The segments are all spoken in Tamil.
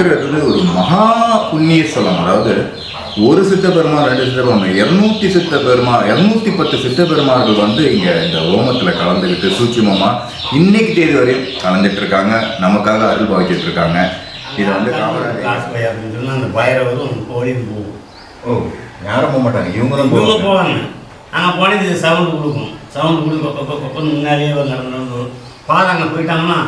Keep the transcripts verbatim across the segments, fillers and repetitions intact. இருக்கிறது ஒரு மகா புண்ணிய ஸ்தலம். அதாவது ஒரு சித்த பெருமாள், ரெண்டு சித்த பெருமாள், இருநூத்தி சித்த பெருமாள், இருநூத்தி பத்து சித்த பெருமாள்கள் வந்து இங்கே இந்த ஹோமத்தில் கலந்துக்கிட்டு சூட்சுமமாக இன்னைக்கு தேதி வரையும் கலந்துட்டு இருக்காங்க, நமக்காக அருள் பாவிச்சுட்டு இருக்காங்க. இதை வந்து காமராஜர் அப்படின்னு சொன்னால் அந்த பைரவரும் கோழியும் போகும். ஓ, யாரும் போக மாட்டாங்க, இவங்க தான் போவாங்க. ஆனால் போலீஸ் சவுண்டு கொடுக்கும், சவுண்டு கொடுக்க முன்னாடியே நடந்து பாதை அங்கே போயிட்டாங்கன்னா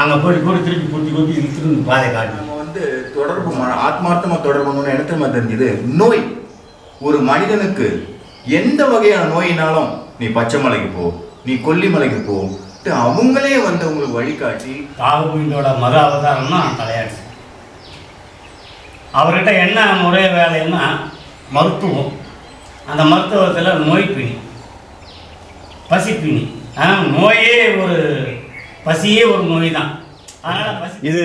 அங்கே போயிட்டு போட்டு திருப்பி கூட்டி கூட்டி இழுத்துட்டு பாதை காட்டணும். வந்து தொடர்பு ஆத்மார்த்தமாக தொடர்புன்னு இடத்துல தெரிஞ்சது. நோய், ஒரு மனிதனுக்கு எந்த வகையான நோயினாலும் நீ பச்சைமலைக்கு போ, நீ கொல்லிமலைக்கு போ, அவங்களே வந்து உங்களுக்கு வழிகாட்டி. ராகுபீண்டோட மத அவதாரம்னா தலையாடு. அவர்கிட்ட என்ன முறை வேலைன்னா மருத்துவம். அந்த மருத்துவத்தில் நோய் பிணி, பசி பிணி. ஆனால் நோயே ஒரு பசியே ஒரு நோய் தான். அதனால் பசி. இது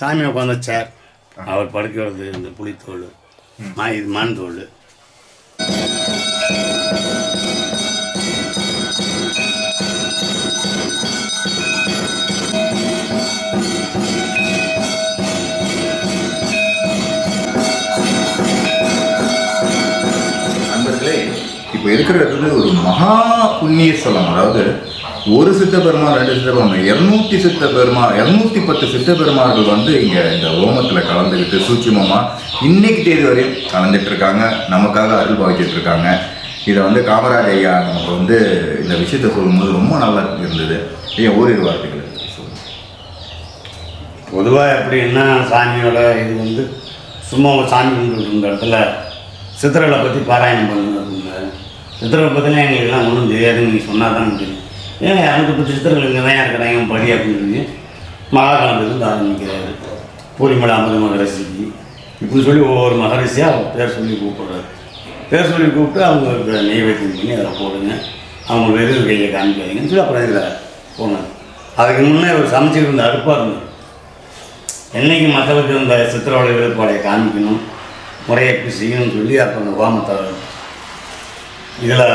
சாமி உட்காந்த சேர், அவர் படுக்கிறது இந்த புளித்தோல், மா இது மண் தோல். நண்பர்களே, இப்போ இருக்கிறது ஒரு மகா புண்ணிய ஸ்தலம். அதாவது ஒரு சித்த பெருமாள், ரெண்டு சித்த பெருமாள், இருநூத்தி சித்த பெருமாள், இருநூத்தி பத்து சித்த பெருமாள்கள் வந்து இங்கே இந்த ஹோமத்தில் கலந்துக்கிட்டு சூட்சுமமாக இன்னைக்கு தேதி வரையும் கலந்துட்டு இருக்காங்க, நமக்காக அருள் பாவிச்சுட்டு இருக்காங்க. இதை வந்து காமராஜர் ஐயா நமக்கு வந்து இந்த விஷயத்தை சொல்லும்போது ரொம்ப நல்லா இருந்தது. ஐயா, ஓரிரு வார்த்தைகள் பொதுவாக எப்படின்னா சாமியோட இது வந்து சும்மா சாமி கும்பிட்டு இருந்த இடத்துல சித்திரலை பற்றி பாராயணம் பண்ணுங்க. சித்திரலை பற்றினா எங்களுக்குலாம் ஒன்றும் தெரியாதுன்னு நீங்கள் சொன்னால் தான் முடியும். ஏன் எனக்கு இப்போ சித்திரங்கள் இங்கே தான் இருக்கிறாங்க படி அப்படின்னு சொல்லி மகாகாலத்துலேருந்து ஆரம்பிக்கிறாரு. பூரிமலை அமிர்த மகரிஷிக்கு இப்படின்னு சொல்லி ஒவ்வொரு மகரிஷியாக பேர் சொல்லி கூப்பிட்றாரு. பேர் சொல்லி கூப்பிட்டு அவங்க நெய்வேத்தியம் பண்ணி அதில் போடுங்க, அவங்க வெறும் கையை காமிக்காதீங்கன்னு சொல்லி அப்புறம் இதில் போனாங்க. அதுக்கு முன்னே ஒரு சமைச்சிட்டு இருந்த அடுப்பாக இருந்தது. என்றைக்கு மக்களுக்கு இந்த சித்திரவளை வேறுபாடையை காமிக்கணும், முறையை எப்படி செய்யணும்னு சொல்லி அப்புறம் அந்த ஓமத்தை இதில்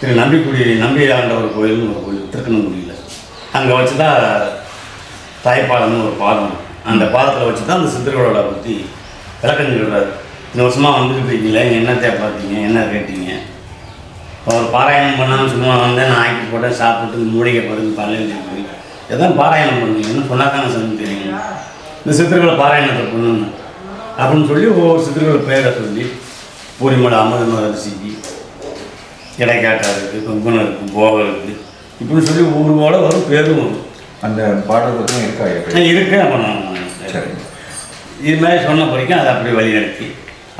திரு நம்பிக்குடி நம்பி ஆண்டவர் கோயில்னு ஒரு கோயில் திருக்கணங்குடியில் அங்கே வச்சு தான் தாய்ப்பாலம்னு ஒரு பாலம். அந்த பாலத்தில் வச்சு தான் அந்த சித்திரவளை பற்றி விளக்கம் சொல்கிறார். இந்த வருஷமாக வந்துக்கிட்டு இருக்கீங்களே, என்னத்தை பார்த்தீங்க, என்ன கேட்டீங்க, அவர் பாராயணம் பண்ணாமல் சும்மா வந்தேன் நான் ஆக்கி போட்டேன் சாப்பிட்டு மூலிகை பருந்து பல்லிட்டு போய் எதாவது பாராயணம் பண்ணுவீங்கன்னு சொன்னாக்கான சொல்லி தெரியுங்க இந்த சித்திரவளை பாராயணத்தை பண்ணணும் அப்படின்னு சொல்லி ஒவ்வொரு சித்திரவளை பேரை சொல்லி பூரிமலை அமிர்த மகரிஷிக்கு இடைக்காட்டாக இருக்குது, கொங்கணம் இருக்குது, போகம் இருக்குது இப்படின்னு சொல்லி ஒவ்வொரு போல வரும் பேரும் வரும். அந்த பாடல் பற்றி இருக்கா இருக்கு. அப்போ நான் சரி இது மாதிரி சொன்ன பிறக்கும் அதை அப்படி வழிநடத்தி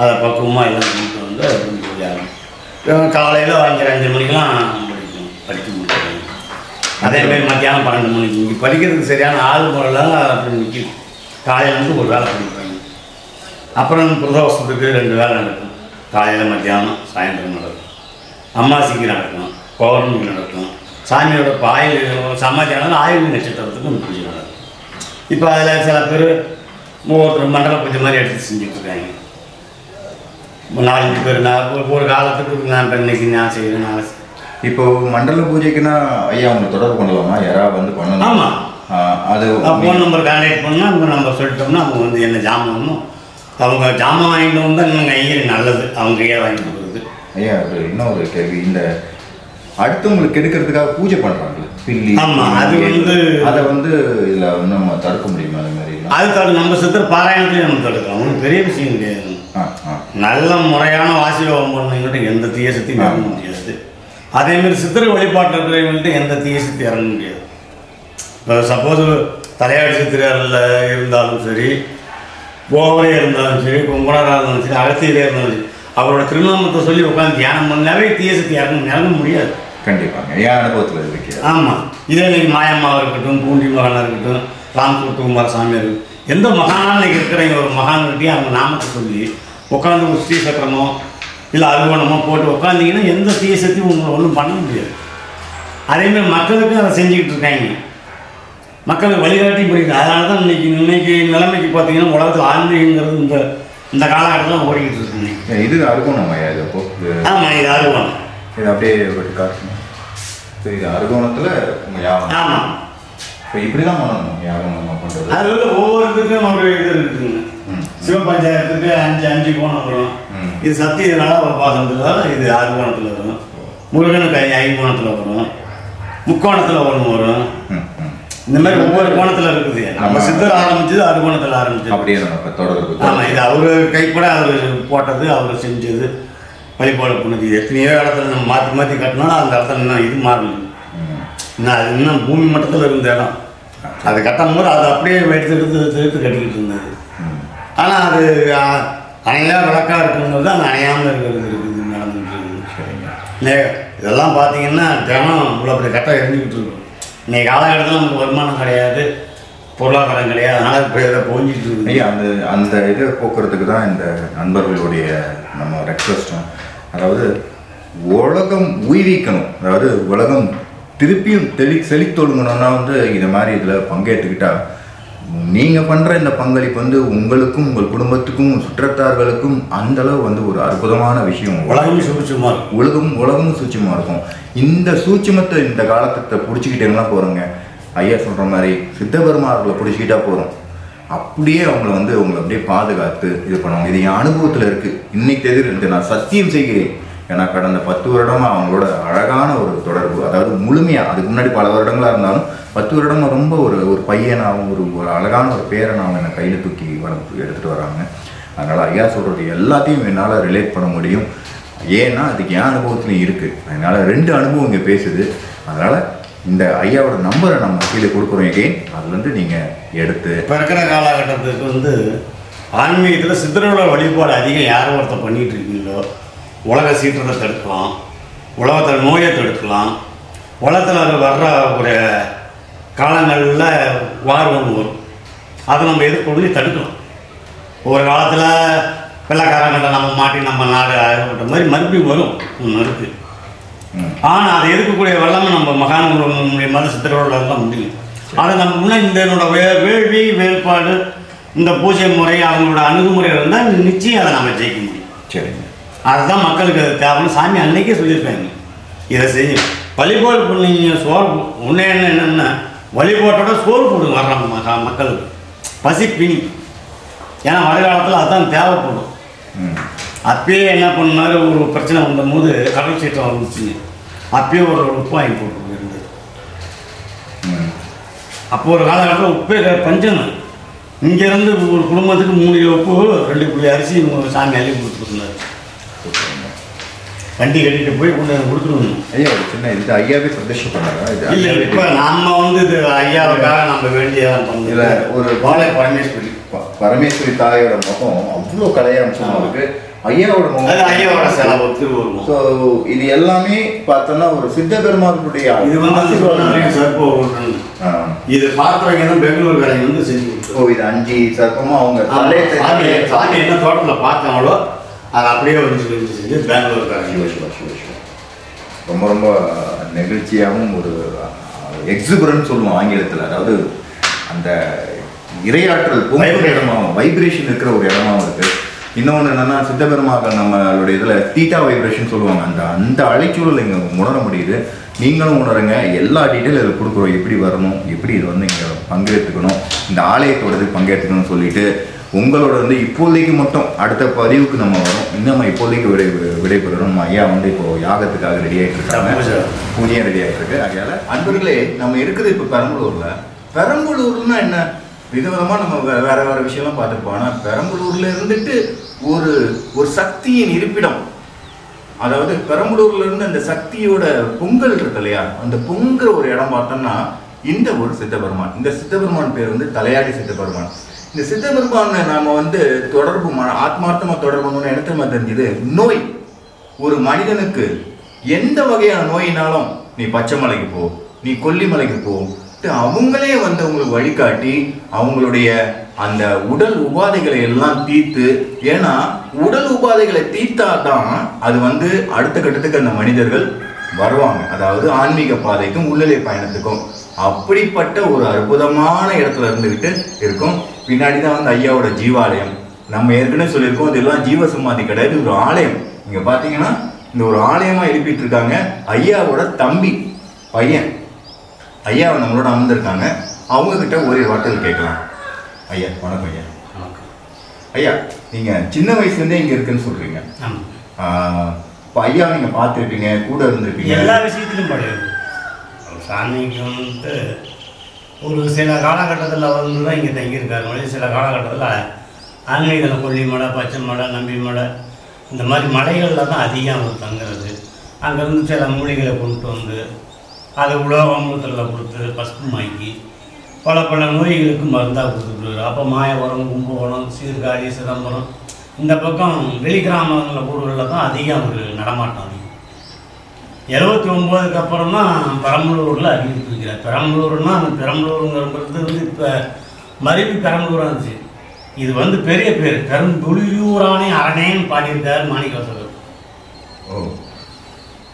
அதை பக்குவமாக எல்லாம் கூப்பிட்டு வந்து அப்படின்னு சொல்லி ஆகும். காலையில் அஞ்சு அஞ்சு மணிக்கெலாம் படிக்கணும், படிக்க முடியாது. அதேமாதிரி மத்தியானம் பன்னெண்டு மணிக்கு இங்கே படிக்கிறதுக்கு சரியான ஆள் முறையில் அப்படி நிற்கும். காலையில் வந்து ஒரு வேலை படிப்பாங்க, அப்புறம் பிரதோஷத்துக்கு ரெண்டு வேலை நடக்கும். காலையில், மத்தியானம், சாயந்தரம் நடக்கும். அம்மாசிக்கு நடக்கும், பௌர்ணமிக்கு நடக்கும். சாமியோட இப்போ ஆயுள் சமாச்சாரம் ஆயுள் நட்சத்திரத்துக்கும் பூஜை நடக்கும். இப்போ அதில் சில பேர் ஒவ்வொருத்தர் மண்டல பூஜை மாதிரி எடுத்து செஞ்சுட்ருக்காங்க. நாலஞ்சு பேர் நான் ஒரு காலத்துக்கு நான் இன்னைக்கு நான் செய்கிறேன் நாளை. இப்போ மண்டல பூஜைக்குன்னா ஐயா அவங்க தொடர்பு கொண்டுலாமா, யாராவது வந்து பண்ணணும்? ஆமாம், அது ஃபோன் நம்பர் கான்டாக்ட் பண்ணால் அவங்க நம்ம சொல்லிட்டோம்னா அவங்க வந்து என்ன ஜாமான் அவங்க ஜாமான் வாங்கிட்டு வந்தால் இன்னும் கையில நல்லது, அவங்க கையாக வாங்கிட்டு போகிறது. ஐயா, அது இன்னொரு கேள்வி, இந்த அடுத்தவங்களுக்கு எடுக்கிறதுக்காக பூஜை பண்ணுறாங்களே பில்லி, அது வந்து அதை வந்து இதில் நம்ம தடுக்க முடியுமா? அது மாதிரி அது தடு நம்ம சித்திர பாராயணத்துலேயே நம்ம தடுக்கலாம், ஒன்றும் பெரிய விஷயம் கிடையாது. நல்ல முறையான வாசியோகம் பண்ணவங்கள்ட்ட எந்த தீய சக்தியும் இறங்க முடியாது. அதேமாதிரி சித்திர வழிபாட்டு இருக்கிறவங்கள்ட்ட எந்த தீய சக்தி இறங்க முடியாது. இப்போ சப்போஸ் தலையாடி சித்திரில் இருந்தாலும் சரி, கோவரே இருந்தாலும் சரி, குங்குணராக இருந்தாலும் சரி, அகத்தியிலே இருந்தாலும் சரி, அவரோட திருநாமத்தை சொல்லி உட்காந்து தியானம் பண்ணாவே தீய சக்தி இறங்க இறங்க முடியாது. கண்டிப்பாங்க, என் அனுபவத்தில் இருக்கு. ஆமாம், இதே இன்னைக்கு மாயம்மாவாக இருக்கட்டும், பூண்டி மகானாக இருக்கட்டும், ராம்குமார் சாமியாக இருக்கட்டும், எந்த மகானாக இருக்கிற ஒரு மகான்கிட்டையும் அவங்க நாமத்தை சொல்லி உட்காந்து ஒரு ஸ்ரீ சக்கரமோ இல்லை அருவணமோ போட்டு உட்காந்திங்கன்னா எந்த தீய சக்தியும் உங்களை ஒன்றும் பண்ண முடியாது. அதேமாதிரி மக்களுக்கும் அதை செஞ்சுக்கிட்டு இருக்காங்க, மக்களுக்கு வழிகாட்டி போயிருக்காங்க. அதனால தான் இன்னைக்கு இன்னைக்கு நிலைமைக்கு பார்த்தீங்கன்னா உலகத்தில் ஆன்மீகங்கிறது இந்த இந்த காலகட்டத்தில் ஓடிக்கிட்டு இருக்குங்க. இது அருகோணம் ஐயா, இது அப்போ ஆமாம், இது அருகோணம், இது அப்படியே ஒரு காரணம். சரி, அருகோணத்தில் ஆமாம் இப்படிதான் பண்ணணும் யாரும் நம்ம பண்றது. அது வந்து ஒவ்வொருத்துக்கும் நம்மளுடைய இது இருக்குங்க. சிவ பஞ்சாயத்துக்கு அஞ்சு அஞ்சு கோணம் வரும். இது சத்தியனால பாசத்துல இது ஆறு கோணத்துல வரும், முருகன் கை ஐந்து கோணத்துல வரும், முக்கோணத்துல ஒன்று வரும். இந்த மாதிரி ஒவ்வொரு கோணத்துல இருக்குது. நம்ம சித்தர் ஆரம்பிச்சது ஆறு கோணத்துல ஆரம்பிச்சது. அப்படியே நம்ம தொடர்பு. ஆமா, இது அவரு கைப்பட அவர் போட்டது, அவர் செஞ்சது, வழிபாடு பண்ணது. எத்தனையோ இடத்துல நம்ம மாற்றி மாற்றி கட்டினாலும் அந்த இடத்துல இன்னும் இது மாறணும். நான் அது இன்னும் பூமி மட்டத்தில் இருந்த இடம். அது கட்டும் போது அது அப்படியே எடுத்து எடுத்து எடுத்து கட்டிக்கிட்டு இருந்தது. ஆனால் அது அணையாக விளக்காக இருக்குங்கிறது அந்த அணையாமல் இருக்கிறது இருக்குது, நடந்துகிட்டு இருக்குது. சரிங்க, இல்லை இதெல்லாம் பார்த்தீங்கன்னா தினம் இவ்வளோ அப்படி கட்டம் எரிஞ்சிக்கிட்டு இருக்கும். இன்றைக்கி காலகட்டத்தில் நமக்கு வருமானம் கிடையாது, பொருளாதாரம் கிடையாது, ஆனால் இப்போ இதை போஞ்சிக்கிட்டு இருக்கு. அந்த அந்த இதை போக்குறதுக்கு தான் இந்த நண்பர்களுடைய நம்ம ரெக்வஸ்ட்டும், அதாவது உலகம் உய்விக்கணும், அதாவது உலகம் திருப்பியும் தெளி செழித்தொழுங்கணும்னா வந்து இது மாதிரி இதில் பங்கேற்றுக்கிட்டா நீங்கள் பண்ணுற இந்த பங்களிப்பு வந்து உங்களுக்கும் உங்கள் குடும்பத்துக்கும் சுற்றத்தார்களுக்கும் அந்தளவு வந்து ஒரு அற்புதமான விஷயம். உலகமும் சூட்சமாக இருக்கும், உலகம் உலகமும் சூட்சமாக இருக்கும். இந்த சூட்சமத்தை இந்த காலத்தை பிடிச்சிக்கிட்டேன்னா போகிறோங்க. ஐயா சொல்கிற மாதிரி சித்தபெருமார்களை பிடிச்சிக்கிட்டா போகிறோம், அப்படியே அவங்கள வந்து அவங்களை அப்படியே பாதுகாத்து இது பண்ணுவாங்க. இது என் அனுபவத்தில் இருக்குது, இன்னைக்கு தெரிஞ்சு நான் சத்தியம் செய்கிறேன். ஏன்னா கடந்த பத்து வருடமாக அவங்களோட அழகான ஒரு தொடர்பு, அதாவது முழுமையாக, அதுக்கு முன்னாடி பல வருடங்களாக இருந்தாலும் பத்து வருடமாக ரொம்ப ஒரு ஒரு பையனாகவும் ஒரு ஒரு அழகான ஒரு பேரனாகவும் என்னை கையில் தூக்கி வளர்த்து எடுத்துகிட்டு வராங்க. அதனால் ஐயா சொல்கிறது எல்லாத்தையும் என்னால் ரிலேட் பண்ண முடியும். ஏன்னா அதுக்கு என் அனுபவத்துலையும் இருக்குது. அதனால் ரெண்டு அனுபவம் இங்கே பேசுது. அதனால் இந்த ஐயாவோட நம்பரை நம்ம கீழே கொடுக்குறோம். எகெயின் அதுலேருந்து நீங்கள் எடுத்து இப்போ இருக்கிற காலகட்டத்துக்கு வந்து ஆன்மீகத்தில் சித்தரோட வழிபாடு அதிகம் யாரும் ஒருத்தர் பண்ணிகிட்டு இருக்கீங்களோ, உலக சீற்றத்தை தடுக்கலாம், உலகத்தில் நோயை தடுக்கலாம், உலகத்தில் வர்ற ஒரு காலங்களில் வார் ஒன்று வரும், அதை நம்ம எதிர்கொண்டு தடுக்கலாம். ஒரு காலத்தில் வெள்ளக்காரங்கிட்ட நம்ம மாட்டி நம்ம நாடு ஆகிற மாதிரி மறுபடியும் வரும் ஒன்று இருக்குது. ஆனால் அதை எதிர்க்கக்கூடிய வல்லமை நம்ம மகான்கள் மூலியமாக சித்தர்களோட தான் முடியும். அதை நம்ம முன்னே இந்த என்னோட வே வேள்வி வேறுபாடு இந்த பூஜை முறை அவங்களோட அணுகுமுறை இருந்தால் நிச்சயம் அதை நம்ம ஜெயிக்க முடியும். சரிங்க, அதுதான் மக்களுக்கு அது தேவைன்னு சாமி அன்னைக்கே சொல்லியிருக்காங்க. இதை செஞ்சு வழிபாடு பண்ணிங்க, சோறு உன்னே என்ன என்னென்னா வழிபாட்டோட சோறு போடுங்க வர்ற மக்களுக்கு, பசி பிணி. ஏன்னா வருங்காலத்தில் அதுதான் தேவைப்படும். அப்பயே என்ன பண்ணாரு, ஒரு பிரச்சனை வந்தபோது கடல் சீட்டம் வந்துச்சுங்க, அப்பயே ஒரு உப்பு வாங்கி போட்டு இருந்தது. அப்போ ஒரு காலகட்டத்தில் உப்பே பஞ்சம். இங்கேருந்து ஒரு குடும்பத்துக்கு மூணு கிலோ உப்பு ரெண்டு கிலோ அரிசி சாமி அள்ளி கொடுத்துருந்தாரு. வண்டி கட்டிட்டு போய் கொண்டு கொடுத்துருவோம். ஐயா சின்ன இது ஐயாவே பிரதேசம் பண்ணுறாங்க. இல்லை இப்போ நம்ம வந்து இது ஐயாவுக்காக நம்ம வேண்டிய இல்லை ஒரு பாலை பரமேஸ்வரி பரமேஸ்வரி தாயோட முகம் அவ்வளோ கலையாம்சம் இருக்கு. ஐயாவோட முகம் ஐயாவோட செலவு திருவருவோம். ஸோ இது எல்லாமே பார்த்தோம்னா ஒரு சித்த பெருமாளுடைய இது வந்து சர்ப்பம். இது பார்க்குறவங்க தான் பெங்களூர் வேலைங்க வந்து செஞ்சு கொடுத்து. ஓ, இது அஞ்சு சர்ப்பமும் அவங்க சாமி என்ன தோட்டத்தில் பார்த்தாங்களோ அது அப்படியே வந்து செஞ்சு பெங்களூர் வேலைங்க. ரொம்ப ரொம்ப நெகிழ்ச்சியாகவும் ஒரு எக்ஸிபிரன்ஸ் சொல்லுவோம் ஆங்கிலத்தில், அதாவது அந்த இரையாற்றல் போகிற இடமாகவும் வைப்ரேஷன் இருக்கிற ஒரு இடமாகவும் இருக்குது. இன்னொன்று என்னென்னா சித்தபெருமாக்கள் நம்மளுடைய இதில் தீட்டா வைப்ரேஷன் சொல்லுவாங்க, அந்த அந்த அலைச்சூழல் இங்கே உணர முடியுது. நீங்களும் உணருங்க. எல்லா டீட்டெயில் இதில் கொடுக்குறோம், எப்படி வரணும், எப்படி இது வந்து இங்கே பங்கேற்றுக்கணும், இந்த ஆலயத்தோடது பங்கேற்றுக்கணும்னு சொல்லிட்டு உங்களோட வந்து இப்போதைக்கு மட்டும் அடுத்த பதிவுக்கு நம்ம வரும். இன்னும் நம்ம இப்போதைக்கு விடை விடைபெறணும். நம்ம ஐயா வந்து இப்போது யாகத்துக்காக ரெடி ஆகிட்டு இருக்காங்க, பூஜையாக ரெடி ஆகிட்டு இருக்கு. அதனால் அன்பர்களே, நம்ம இருக்கிறது இப்போ பெரம்பலூரில். பெரம்பலூர்னா என்ன விதவிதமாக நம்ம வே வேறு வேறு விஷயம்லாம் பார்த்துருப்போம். ஆனால் பெரம்பலூரில் இருந்துட்டு ஒரு ஒரு சக்தியின் இருப்பிடம், அதாவது பெரம்பலூரில் இருந்து அந்த சக்தியோட பொங்கல் இருக்கு இல்லையா, அந்த பொங்குற ஒரு இடம் பார்த்தோம்னா இந்த ஒரு சித்தபெருமான். இந்த சித்தபெருமான் பேர் வந்து தலையாடி சித்தபெருமான். இந்த சித்தபெருமானை நாம் வந்து தொடர்பு ஆத்மார்த்தமாக தொடர்புன்னு எனக்கு தெரிஞ்சது. நோய், ஒரு மனிதனுக்கு எந்த வகையான நோயினாலும் நீ பச்சைமலைக்கு போ, நீ கொல்லிமலைக்கு போ, அவங்களே வந்து அவங்களுக்கு வழிகாட்டி அவங்களுடைய அந்த உடல் உபாதைகளை எல்லாம் தீர்த்து. ஏன்னா உடல் உபாதைகளை தீர்த்தா தான் அது வந்து அடுத்த கட்டத்துக்கு அந்த மனிதர்கள் வருவாங்க, அதாவது ஆன்மீக பாதைக்கும் உள்ளலை பயணத்துக்கும். அப்படிப்பட்ட ஒரு அற்புதமான இடத்துல இருந்துக்கிட்டு இருக்கும். பின்னாடி தான் வந்து ஐயாவோட ஜீவாலயம். நம்ம ஏற்கனவே சொல்லியிருக்கோம், இதெல்லாம் ஜீவ சமாதி கிடையாது, ஒரு ஆலயம். இங்கே பார்த்தீங்கன்னா இந்த ஒரு ஆலயமாக எழுப்பிட்டு இருக்காங்க. ஐயாவோட தம்பி பையன் ஐயாவை நம்மளோட அமர்ந்திருக்காங்க. அவங்க கிட்ட ஒரு வார்த்தையில் கேட்கலாம். ஐயா வணக்கம் ஐயா. ஐயா நீங்கள் சின்ன வயசுலேருந்தே இங்கே இருக்குன்னு சொல்கிறீங்க. இப்போ ஐயா நீங்கள் பார்த்துருப்பீங்க, கூட இருந்திருப்பீங்க. எல்லா விஷயத்துலையும் படையாது சாமிக்கு வந்து ஒரு சில காலகட்டத்தில் வந்து தான் இங்கே தங்கியிருக்காரு. மொழி சில காலகட்டத்தில் ஆன்மீகத்தில் கொல்லி மலை, பச்சை மலை, நம்பி மலை, இந்த மாதிரி மலைகளில் தான் அதிகமாக தங்குறது. அங்கேருந்து சில மூலிகளை கொண்டு வந்து அதை உலோகத்தில் கொடுத்து பசுப்பு வாங்கி பல பல நோய்களுக்கு மருந்தாக கொடுத்துருக்காரு. அப்போ மாயவரம், கும்பகோணம், சீர்காழி, சிதம்பரம் இந்த பக்கம் வெளி கிராமங்களில் ஊர்களில் தான் அதிகம் ஒரு நடமாட்டம் அதிகம். எழுபத்தி ஒம்போதுக்கு அப்புறம் தான் பெரம்பலூரில் அறிவித்து வைக்கிறார். பெரம்பலூர்னா அந்த பெரம்பலூருங்கிறது வந்து இப்போ மருவி பெரம்பலூராக இருந்துச்சு. இது வந்து பெரிய பேர் பெரும்புலியூரானே அரணேன்னு பாடியிருக்கார் மாணிக்கவாசகர். ஓ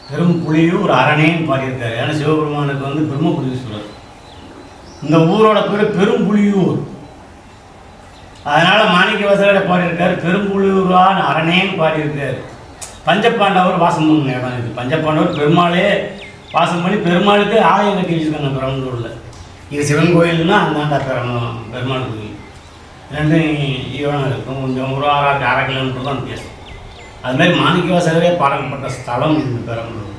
பெரும்புலியூர் அரணேன்னு பாடியிருக்காரு. ஏன்னா சிவபெருமானுக்கு வந்து பிரம்மபுலீஸ்வரர். இந்த ஊரோட பேர் பெரும்புலியூர். அதனால் மாணிக்கவாசகரை பாடியிருக்காரு பெரும்புலியூரான அரணேன்னு பாடியிருக்காரு. பஞ்சப்பாண்டவர் வாசம் பண்ண இடம் இது. பஞ்சப்பாண்டவர் பெருமாளே வாசம் பண்ணி பெருமாளுக்கு ஆலயம் கட்டி வச்சுருக்காங்க பெரம்பலூரில். இது சிவன் கோயில்னா அந்தாண்டா பெரும் பெருமாள் கோயில் ரெண்டும் ஈவனாக இருக்கும். கொஞ்சம் ஒரு ஆறா ஆறா கிலோமீட்டர் தான் வித்தியாசம். அதுமாதிரி மாணிக்கவாசகரே பாடல்பட்ட ஸ்தலம் இந்த பெரம்பலூர்.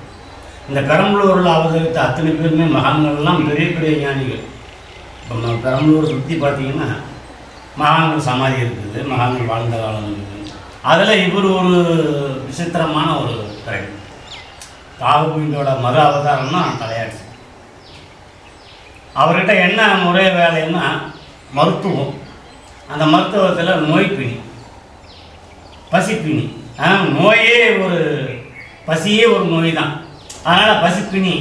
இந்த பெரம்பலூரில் அவதரித்த அத்தனை பேருமே மகான்கள்லாம் பெரிய பெரிய ஞானிகள். இப்போ நம்ம பெரம்பலூரை சுற்றி பார்த்திங்கன்னா மகான்கள் சமாதி இருக்குது, மகான்கள் வாழ்ந்த காலம் இருக்குது. அதில் இவர் ஒரு விசித்திரமான ஒரு கரை ராகுபீண்டோட மறு அவதாரம்னா தலையாட்சி. அவர்கிட்ட என்ன ஒரே வேலைன்னா மருத்துவம். அந்த மருத்துவத்தில் நோய்ப்பிணி, பசிப்பிணி. ஆனால் நோயே ஒரு பசியே ஒரு நோய் தான். அதனால் பசிப்பிணி,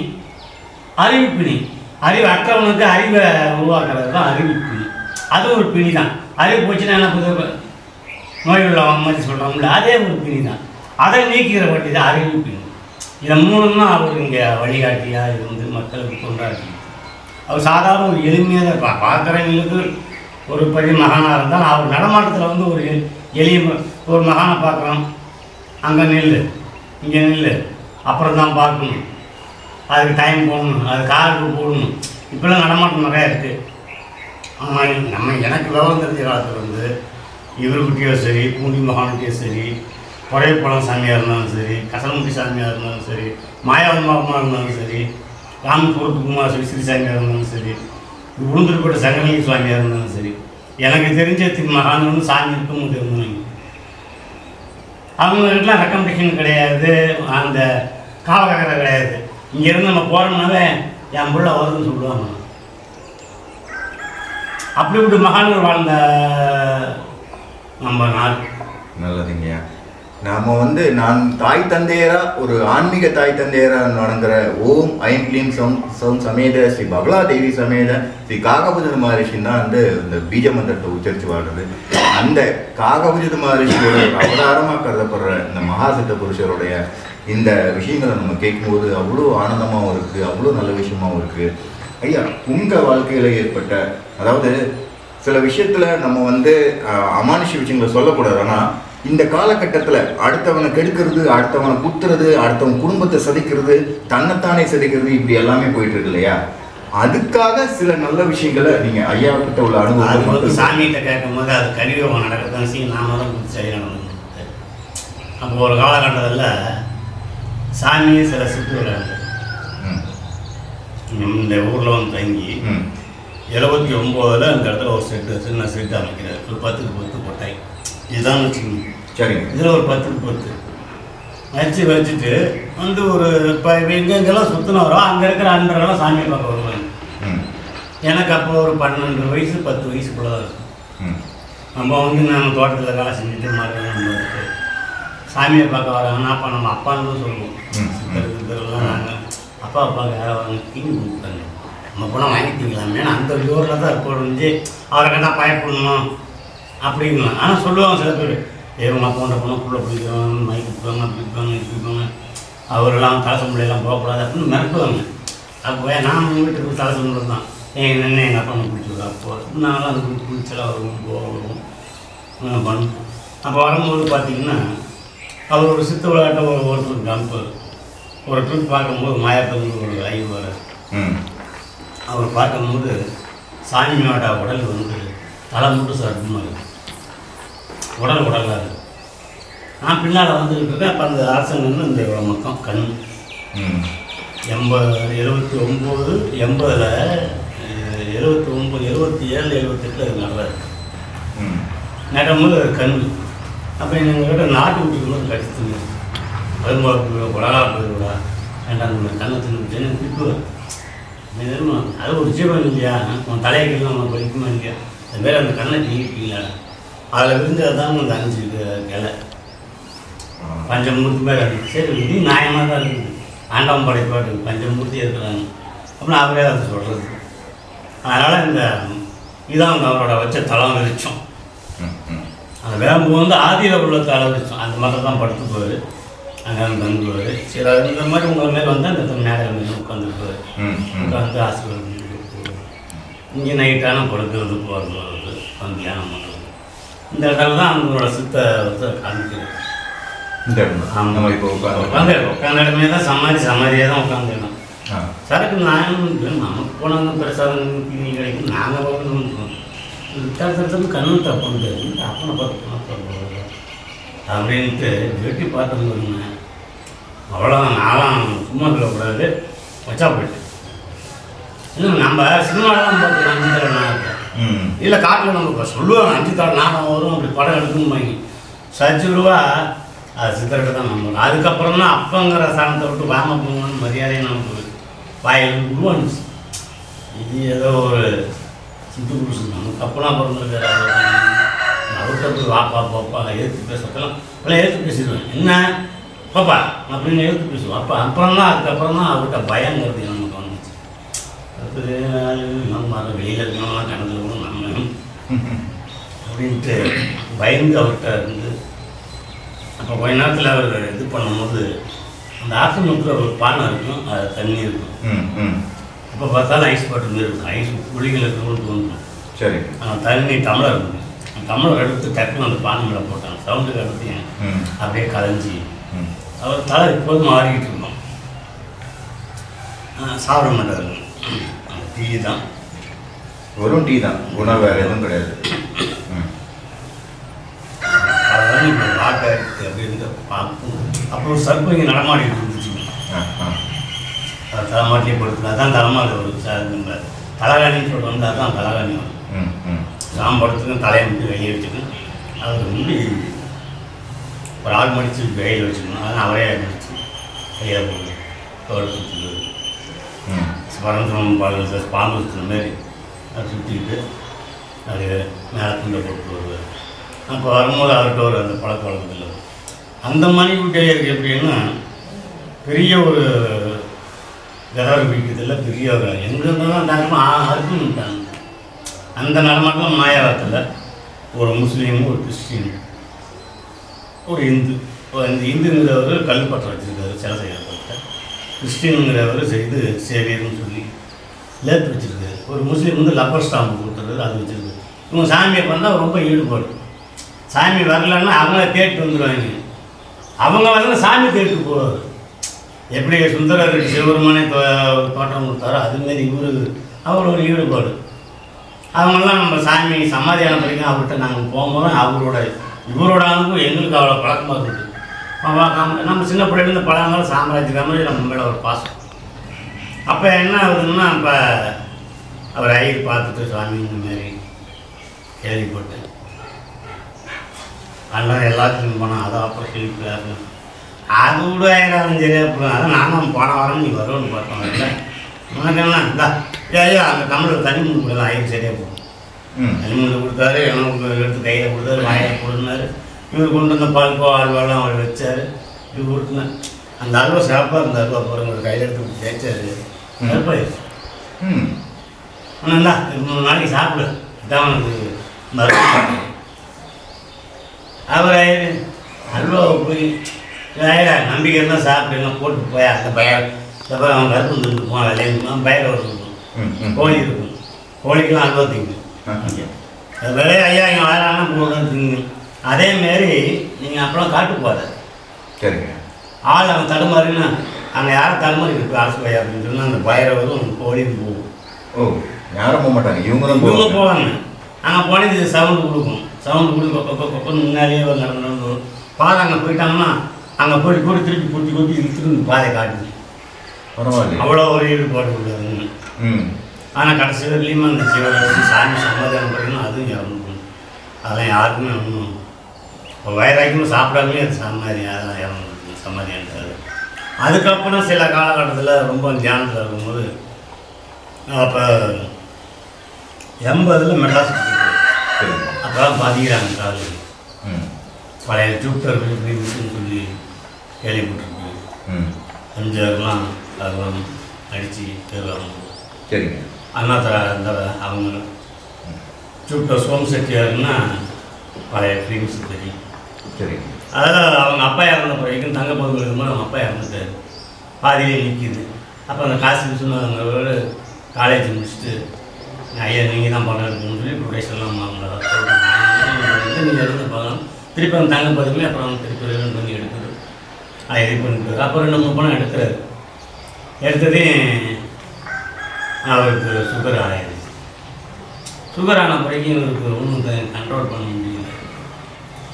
அறிவுப்பிணி. அறிவு அற்றவனுக்கு அறிவை உருவாக்குறது தான் அறிவுப்பிணி. அது ஒரு பிணி தான். அறிவு போச்சுன்னா என்ன புது நோய் உள்ளவன் மாதிரி சொல்கிறோம்ல, அதே ஒரு பிணி தான். அதை நீக்கிற வட்டி தான் அறிவு பிணி. இதை மூணுன்னா அவர் இங்கே வழிகாட்டியாக இருந்து மக்களுக்கு கொண்டாடி அவர் சாதாரண ஒரு எளிமையாக தான் இருப்பார். பார்க்குறவங்களுக்கு ஒரு பெரிய மகானாக இருந்தால் அவர் நடமாட்டத்தில் வந்து ஒரு எளிய ஒரு மகானை பார்க்குறோம். அங்கே நெல், இங்கே நெல், அப்புறம் தான் பார்க்கணும், அதுக்கு டைம் போகணும், அது காருக்கு போகணும். இப்போலாம் நடமாட்டம் நிறையா இருக்குது. ஆனால் நம்ம எனக்கு விவரம் தெரிஞ்ச காலத்தில் வந்து இவர்கிட்டயோ சரி, பூண்டி மகான்கிட்டயோ சரி, புடையப்பழம் சாமியாக இருந்தாலும் சரி, கசலமுட்டி சாமியாக இருந்தாலும் சரி, மாயாவன்மாகமாக இருந்தாலும் சரி, ராமபுரத்துக்குமார் சொல்லி ஸ்ரீ சாமியாக இருந்தாலும் சரி, உளுந்தூர்பேட்டை சங்கரலிங்க சுவாமியாக இருந்தாலும் சரி, எனக்கு தெரிஞ்ச திரு மகான்களும் சாமி இருக்கவங்க தெரிஞ்சவங்க. அவங்களுக்கெல்லாம் ரெக்கமெண்டேஷன் கிடையாது, அந்த காவகரை கிடையாது. இங்கேருந்து நம்ம போகிறோம்னாவே என் பிள்ளை வருதுன்னு சொல்லுவாங்க. அப்படி இப்படி மகான்கள் வாழ்ந்த நம்ம நாள் நல்லதுங்கய்யா. நாம் வந்து நான் தாய் தந்தையராக ஒரு ஆன்மீக தாய் தந்தையராக நடந்துற ஓம் ஐம் கிளீம் சம் சம் சமேத ஸ்ரீ பகலா தேவி சமேத ஸ்ரீ காகபுஜர் மகரிஷின்னு தான் வந்து இந்த பீஜ மந்திரத்தை உச்சரித்து வாழ்றது. அந்த காகபுஜர் மகரிஷியோட அவதாரமாக கருதப்படுற இந்த மகாசித்த புருஷருடைய இந்த விஷயங்களை நம்ம கேட்கும்போது அவ்வளோ ஆனந்தமாகவும் இருக்குது, அவ்வளோ நல்ல விஷயமாகவும் இருக்குது. ஐயா உங்கள் வாழ்க்கையில் ஏற்பட்ட, அதாவது சில விஷயத்தில் நம்ம வந்து அமானுஷ விஷயங்களை சொல்லக்கூடாது, ஆனால் இந்த காலகட்டத்தில் அடுத்தவனை கெடுக்கிறது, அடுத்தவனை குத்துறது, அடுத்தவன் குடும்பத்தை சதிக்கிறது, தன்னைத்தானே சதிக்கிறது, இப்படி எல்லாமே போயிட்டுருக்கு இல்லையா? அதுக்காக சில நல்ல விஷயங்களை நீங்கள் ஐயா கிட்ட உள்ள அனுபவம் சாமிகிட்ட கேட்கும் போது அது கலியுகம் நடக்கிறது அவசியம். நாம தான் சரியான அப்போ ஒரு காலகட்டத்தில் சாமியை சில சுற்று இந்த ஊரில் வந்து தங்கி எழுபத்தி ஒம்போதில் அந்த இடத்துல ஒரு செட்டு சின்ன செட்டு அமைக்கிறேன். ஒரு பத்துக்கு பத்து போட்டாங்க, இதுதான் வச்சுக்கோங்க. சரிங்க, இதில் ஒரு பத்துக்கு பத்து வச்சு வச்சுட்டு வந்து ஒரு இப்போ எங்கே எங்கெல்லாம் சுற்றினவரோ அங்கே இருக்கிற அன்பரெல்லாம் சாமியை பார்க்க வருவாங்க. எனக்கு அப்போ ஒரு பன்னெண்டு வயசு பத்து வயசுக்குள்ள தான் இருக்கும். நம்ம வந்து நம்ம தோட்டத்தில் வேலை செஞ்சுட்டு மாதிரி நம்ம சாமியை பார்க்க வராங்கன்னா அப்போ நம்ம அப்பான்னு சொல்லுவோம். சித்தருக்குலாம் நாங்கள் அப்பா அப்பாவுக்கு யாராவது வாங்க தீங்கு கொடுத்தாங்க, நம்ம போனால் வாங்கிட்டீங்களாமே. ஏன்னா அந்த ஊரில் தான் போடுஞ்சு அவரை கண்டா பயப்படணும் அப்படிங்கலாம். ஆனால் சொல்லுவாங்க சில பேர், ஏவங்க போன்ற போனால் புள்ள பிடிக்கிறவங்க, மைக்கு பிடிப்பாங்க, பிடிப்பாங்க, பிடிப்பாங்க, அவரெல்லாம் தலை சம்பளையெல்லாம் போகக்கூடாது அப்படின்னு மிரட்டுவாங்க. அப்போ நான் வீட்டுக்கு தலை சம்பளம் தான் என் என்ன எங்கள் அப்பா பிடிச்சிருக்கா அப்போ நாங்களும் அதுக்கு குளிச்சலாக வருவோம் போவோம் பண்ணுவோம். அப்போ வரும்போது பார்த்திங்கன்னா அவர் ஒரு சித்த விளையாட்டை ஒரு ஒருத்தருக்கு அனுப்புவார். ஒரு ட்ரிப் பார்க்கும்போது மாயாப்பதில் ஒரு ஐவர் அவர் பார்க்கும்போது சாமியோட உடல் வந்து தலை மட்டும் சர்மம் உடல் உடலாக இருக்குது. நான் பின்னால் வந்துக்கிட்டு அப்போ அந்த ஆசனம் இந்த மொத்தம் கண் எண்பது எழுபத்தி ஒம்பது எண்பதில் எழுபத்தி ஒம்பது எழுபத்தி ஏழு எழுபத்தெட்டு அது நல்லா இருக்குது. நடும்போது கண் அப்போ எங்கள்கிட்ட நாட்டு ஊட்டிக்கும்போது கடிச்சுங்க வரும்போது உலகா போயிடுவா ரெண்டாம் கண்ணை தின்னு திட்டுவேன். அது ஒரு ஜீவன் இல்லையா, உன் தலையை கீழே உனக்கு படிக்குமா இல்லையா, அது மாரி அந்த கண்ணை நீக்கிட்டீங்களா, அதில் விருந்தது தான் அந்த அஞ்சு கிளை பஞ்சமூர்த்தி மாதிரி இருக்குது. சரி இது நியாயமாக தான் இருக்குது, ஆண்டவன் படைப்பாட்டு பஞ்சமூர்த்தி இருக்கிறாங்க அப்படின்னு அவரே அதை சொல்கிறது. அதனால் இந்த இதான் அவரோட வச்ச தளம் விரிச்சோம். அந்த வேம்பு வந்து ஆதியில் உள்ள தலை விரிச்சோம், அந்த மாதிரி தான் படுத்துக்குவார், அங்கே வந்துடுவார். சரி அது இந்த மாதிரி உங்களை மேலே வந்து அந்த நேரம் உட்காந்துருப்பார், உட்காந்து ஆசீர்வாதம் இங்கே நைட்டான படுக்கிறது போகிறது வந்து தியானம் பண்ணுறது. இந்த இடத்துல தான் அவங்களோட சித்தை வந்து காமிக்கிறது. இந்த இடம் இப்போ உட்காந்து உட்காந்து உட்காந்த இடமே தான் சமாதி, சமாதியாக தான் உட்காந்துடலாம். சரக்கு நாங்கள் நமக்கு போனாலும் பெருசாக தீனி கிடைக்கும், நாங்கள் பார்க்கணும் விட்டாசத்துக்கு கண்ணு தப்பு முடியாது, அப்பனை பார்த்து அப்படின்ட்டு வெட்டி பார்த்துருந்தோங்க. அவ்வளோதான் நாலாம் சும்மா சொல்லக்கூடாது வச்சா போயிட்டு இன்னும் நம்ம சினிமாலாம் பார்த்து நம்பிக்கிறேன். இல்லை காட்டில் நம்ம இப்போ சொல்லுவாங்க அஞ்சு தாள் நாகம் வரும் அப்படி படம் எடுக்கணும்பாங்க சச்சுருவா அது சித்திரத்தை தான் நம்பணும். அதுக்கப்புறம் தான் அப்பங்கிற சாணத்தை விட்டு வாங்க போங்கன்னு மரியாதையை நமக்கு வாயில் உருவானுச்சு. இது ஏதோ ஒரு சித்து குடிச்சு நமக்கு அப்பெல்லாம் பிறந்திருக்காரு, அவர்கிட்ட போய் வாப்பா பாப்பா எடுத்து பேசலாம் இப்பெல்லாம் எடுத்து பேசிடுவேன் என்ன பாப்பா அப்படின்னு எடுத்து பேசுவோம். அப்போ அப்புறம் தான் அதுக்கப்புறம் தான் அவர்கிட்ட பயங்கிறது நமக்கு வந்துச்சு. அடுத்தது நம்ம அதை வெளியில் இருக்கணும்லாம் கணந்துருக்கணும் நம்ம அப்படின்ட்டு பயந்து அவர்கிட்ட இருந்து அப்போ கொஞ்ச நேரத்தில் அவர் இது பண்ணும்போது அந்த ஆசிரமத்தில் ஒரு பானை இருக்கும், அது தண்ணி இருக்கும். இப்போ பார்த்தாலும் ஐஸ் பாட்டு மாதிரி இருக்கும், ஐஸ் குழிகள் இருக்கணும்னு தோணும். சரி தண்ணி டம்ளர் இருக்கும், டம்ளர் எடுத்து டக்குன்னு அந்த பானை மேலே போட்டாங்க, சவுண்டு எடுத்து அப்படியே கலைஞ்சி அவர் தலை இப்போது மாறிக்கிட்டு இருக்கோம். சாப்பிட மாட்டார், டீ தான் வெறும் டீ தான், உணவு வேறு எதுவும் கிடையாது. வாக்காயிருக்கு அப்படின்னு பார்ப்போம். அப்புறம் சர்ப்பம் இங்கே நடமாடிட்டு இருந்துச்சுங்க, தலைமாட்டிலே படுத்துனா தான் தலைமாடி வரும் சார். தலைகாணின்னு சொல்கிறோம்னா தான் தலைகாணி வரும், சாம் படுத்துக்கும் தலையை மட்டும் வெளியே வச்சுக்கணும். அது வந்து ஒரு ஆள் மடித்து வெளியில் வச்சுக்கணும், அதனால் அவரே மடிச்சு வெளியே போகணும். தோடு சுற்றிடுவது பரந்தம் பாடல் சார் பாம்பு சுற்றுற மாதிரி அதை சுற்றிக்கிட்டு அது நேரத்தில் போட்டு வருவார். அப்போ வரும்போது அவர்கிட்ட ஒரு அந்த பழக்க வழக்கத்தில் அந்த மணி வீட்டையே இருக்குது எப்படின்னா பெரிய ஒரு கதவு வீட்டத்தில் பெரிய ஒரு எங்கே இருந்தாலும் நடமா அறுத்துட்டாங்க. அந்த நடமாட்டம் மாயாவரத்தில் ஒரு முஸ்லீமும் ஒரு கிறிஸ்டின் ஒரு இந்து, அந்த இந்துங்கிறவர் கல்பற்ற வச்சுருக்காரு சிலை செய்கிறவர்கிட்ட, கிறிஸ்டின்ங்கிறவர் இது சேவியர்னு சொல்லி லேத்து வச்சுருக்காரு, ஒரு முஸ்லீம் வந்து லப்பர் ஸ்டாம்பு கொடுத்துருக்காரு அது வச்சுருக்காரு. இவங்க சாமியை பண்ணால் ரொம்ப ஈடுபாடு, சாமி வரலன்னா அவங்கள தேடிட்டு வந்துடுவாங்க, அவங்க வரல சாமி தேடிட்டு போவார். எப்படி சுந்தரர் சிவபெருமானே தோ தோட்டம் கொடுத்தாரோ அதுமாரி இவர் அவர் ஒரு ஈடுபாடு. அவங்களாம் நம்ம சாமி சமாதியான பிறகு அவர்கிட்ட நாங்கள் போகும்போது அவரோட இவரோட அனுபவம் எங்களுக்கு அவ்வளோ பழக்கமாக இருக்குது. நம்ம சின்ன பிள்ளைலேருந்து பழங்கால சாம்ராஜ்ய மாதிரி நம்ம மேலே ஒரு பாசம். அப்போ என்ன ஆகுதுன்னா இப்போ அவர் ஐயர் பார்த்துட்டு சாமி இந்த மாதிரி கேள்விப்பட்டு அதெல்லாம் எல்லாத்துக்கும் போனால் அதை அப்புறம் கேள்விப்படாது அது விட ஆயிரம் சரியா போகலாம். அதான் நானும் போன வாரம் நீ வரும்னு பார்த்தோம், இல்லை உனக்கெல்லாம் இருந்தா ஏயா அந்த தமிழில் தண்ணி மூணு கொடுக்கலாம் ஆயிரம் சரியாக போகும். தண்ணி மூணு கொடுத்தாரு, எனக்கு எடுத்து கையில் கொடுத்தாரு, வாயில் கொடுனாரு, இவர் கொண்டு வந்த பால்கோ அல்வாலாம் அவர் வச்சார், இவர் கொடுத்துனா அந்த அல்வா சாப்பாக இருந்த அல்வா போகிறவங்க கையில் எடுத்து தேய்ச்சாரு கருப்பாயிருச்சு. ம் ஒன்றுந்தா மூணு நாளைக்கு சாப்பிடு இதான் உனக்கு மறுபடியும் அவர் ஆயிரு அல்வாவை போய் ஆயிரா நம்பிக்கை தான் சாப்பிட்டுலாம் போட்டு போய் அந்த பயிர் அப்புறம் அவன் கருப்பு வந்துட்டு போன விளையாண்டுலாம் பயிரை வரும் கோழி இருக்கும், கோழிக்கெல்லாம் அல்வா திங்கும். அது விலை ஐயா இங்கே வரானா போதும் திங்கும். அதேமாரி நீங்கள் அப்போலாம் காட்டு போகாது, சரிங்க ஆள் அவன் தடுமாறுன்னா அங்கே யாரும் தடுமாறி இருக்கு ஆசை பையா அப்படின்னு சொன்னால் அந்த பயிரை வரும் கோழியும் போகும். ஓ யாரும் போக மாட்டாங்க, இவங்களும் இவங்க போவாங்க. ஆனால் போனது சவுண்டு கொடுக்கும், சவுண்டு கொடுக்கும் முன்னாடியே நடந்து பாதை அங்கே போயிட்டாங்கன்னா அங்கே போய் போட்டு திருப்பி கொட்டி கொட்டி இழுத்துட்டு பாதை காட்டுது. பரவாயில்ல, அவ்வளோ ஒரு ஈடுபாடு கொடுக்குறாங்க. ம், ஆனால் கடைசி வரலையுமே அந்த சிவன் சாமி சமாதானம் பண்ணணும், அதுவும் இறந்துக்கணும். அதெல்லாம் யாருக்குமே ஒன்றும் இப்போ வயதாக்கியமும் சாப்பிடாமே அது சமாதி, அதெல்லாம் இறந்துருக்கு சமாதியானது. அதுக்கப்புறம் சில காலகட்டத்தில் ரொம்ப தியானத்தில் இருக்கும்போது அப்போ எண்பதில் மெட்ராஸ் அப்போலாம் பாதிக்கிறாங்க காலு. பழைய டியூப்டர்கள் இப்படி இருக்குன்னு சொல்லி கேள்விப்பட்டிருக்கோம். அஞ்சாறுலாம் அதெல்லாம் அடித்து தேர்வாங்க. சரிங்க, அண்ணா தர அந்த அவங்க டியூப்டர் சோம் செட்டியாருன்னா பழைய ஃபிலிம்ஸ் தெரியும். சரிங்க, அதனால் அவங்க அப்பா இறந்த பிறகு தங்க பகுதியில் இருக்கும்போது அவங்க அப்பா இறந்துட்டார். பாதியிலே நிற்கிது. அப்போ அந்த காசு சொன்னவங்களோட காலேஜ் முடிச்சுட்டு ஐயா நீங்கள் தான் பணம் எடுக்கணும்னு சொல்லி ப்ரொடேஷன்லாம் வாங்கினார். நீங்கள் இருந்து பார்க்கலாம். திருப்பி அவங்க தங்க பகுதியிலே அப்புறம் அவங்க திருப்பி ரெண்டு பண்ணி எடுக்கிறது இது பண்ணிட்டு அப்புறம் ரெண்டு மூணு பணம் எடுக்கிறாரு. எடுத்ததே அவருக்கு சுகர் ஆயிடுச்சு. சுகர் ஆன பிறகு இவருக்கு ஒன்றும் கண்ட்ரோல் பண்ண முடியல.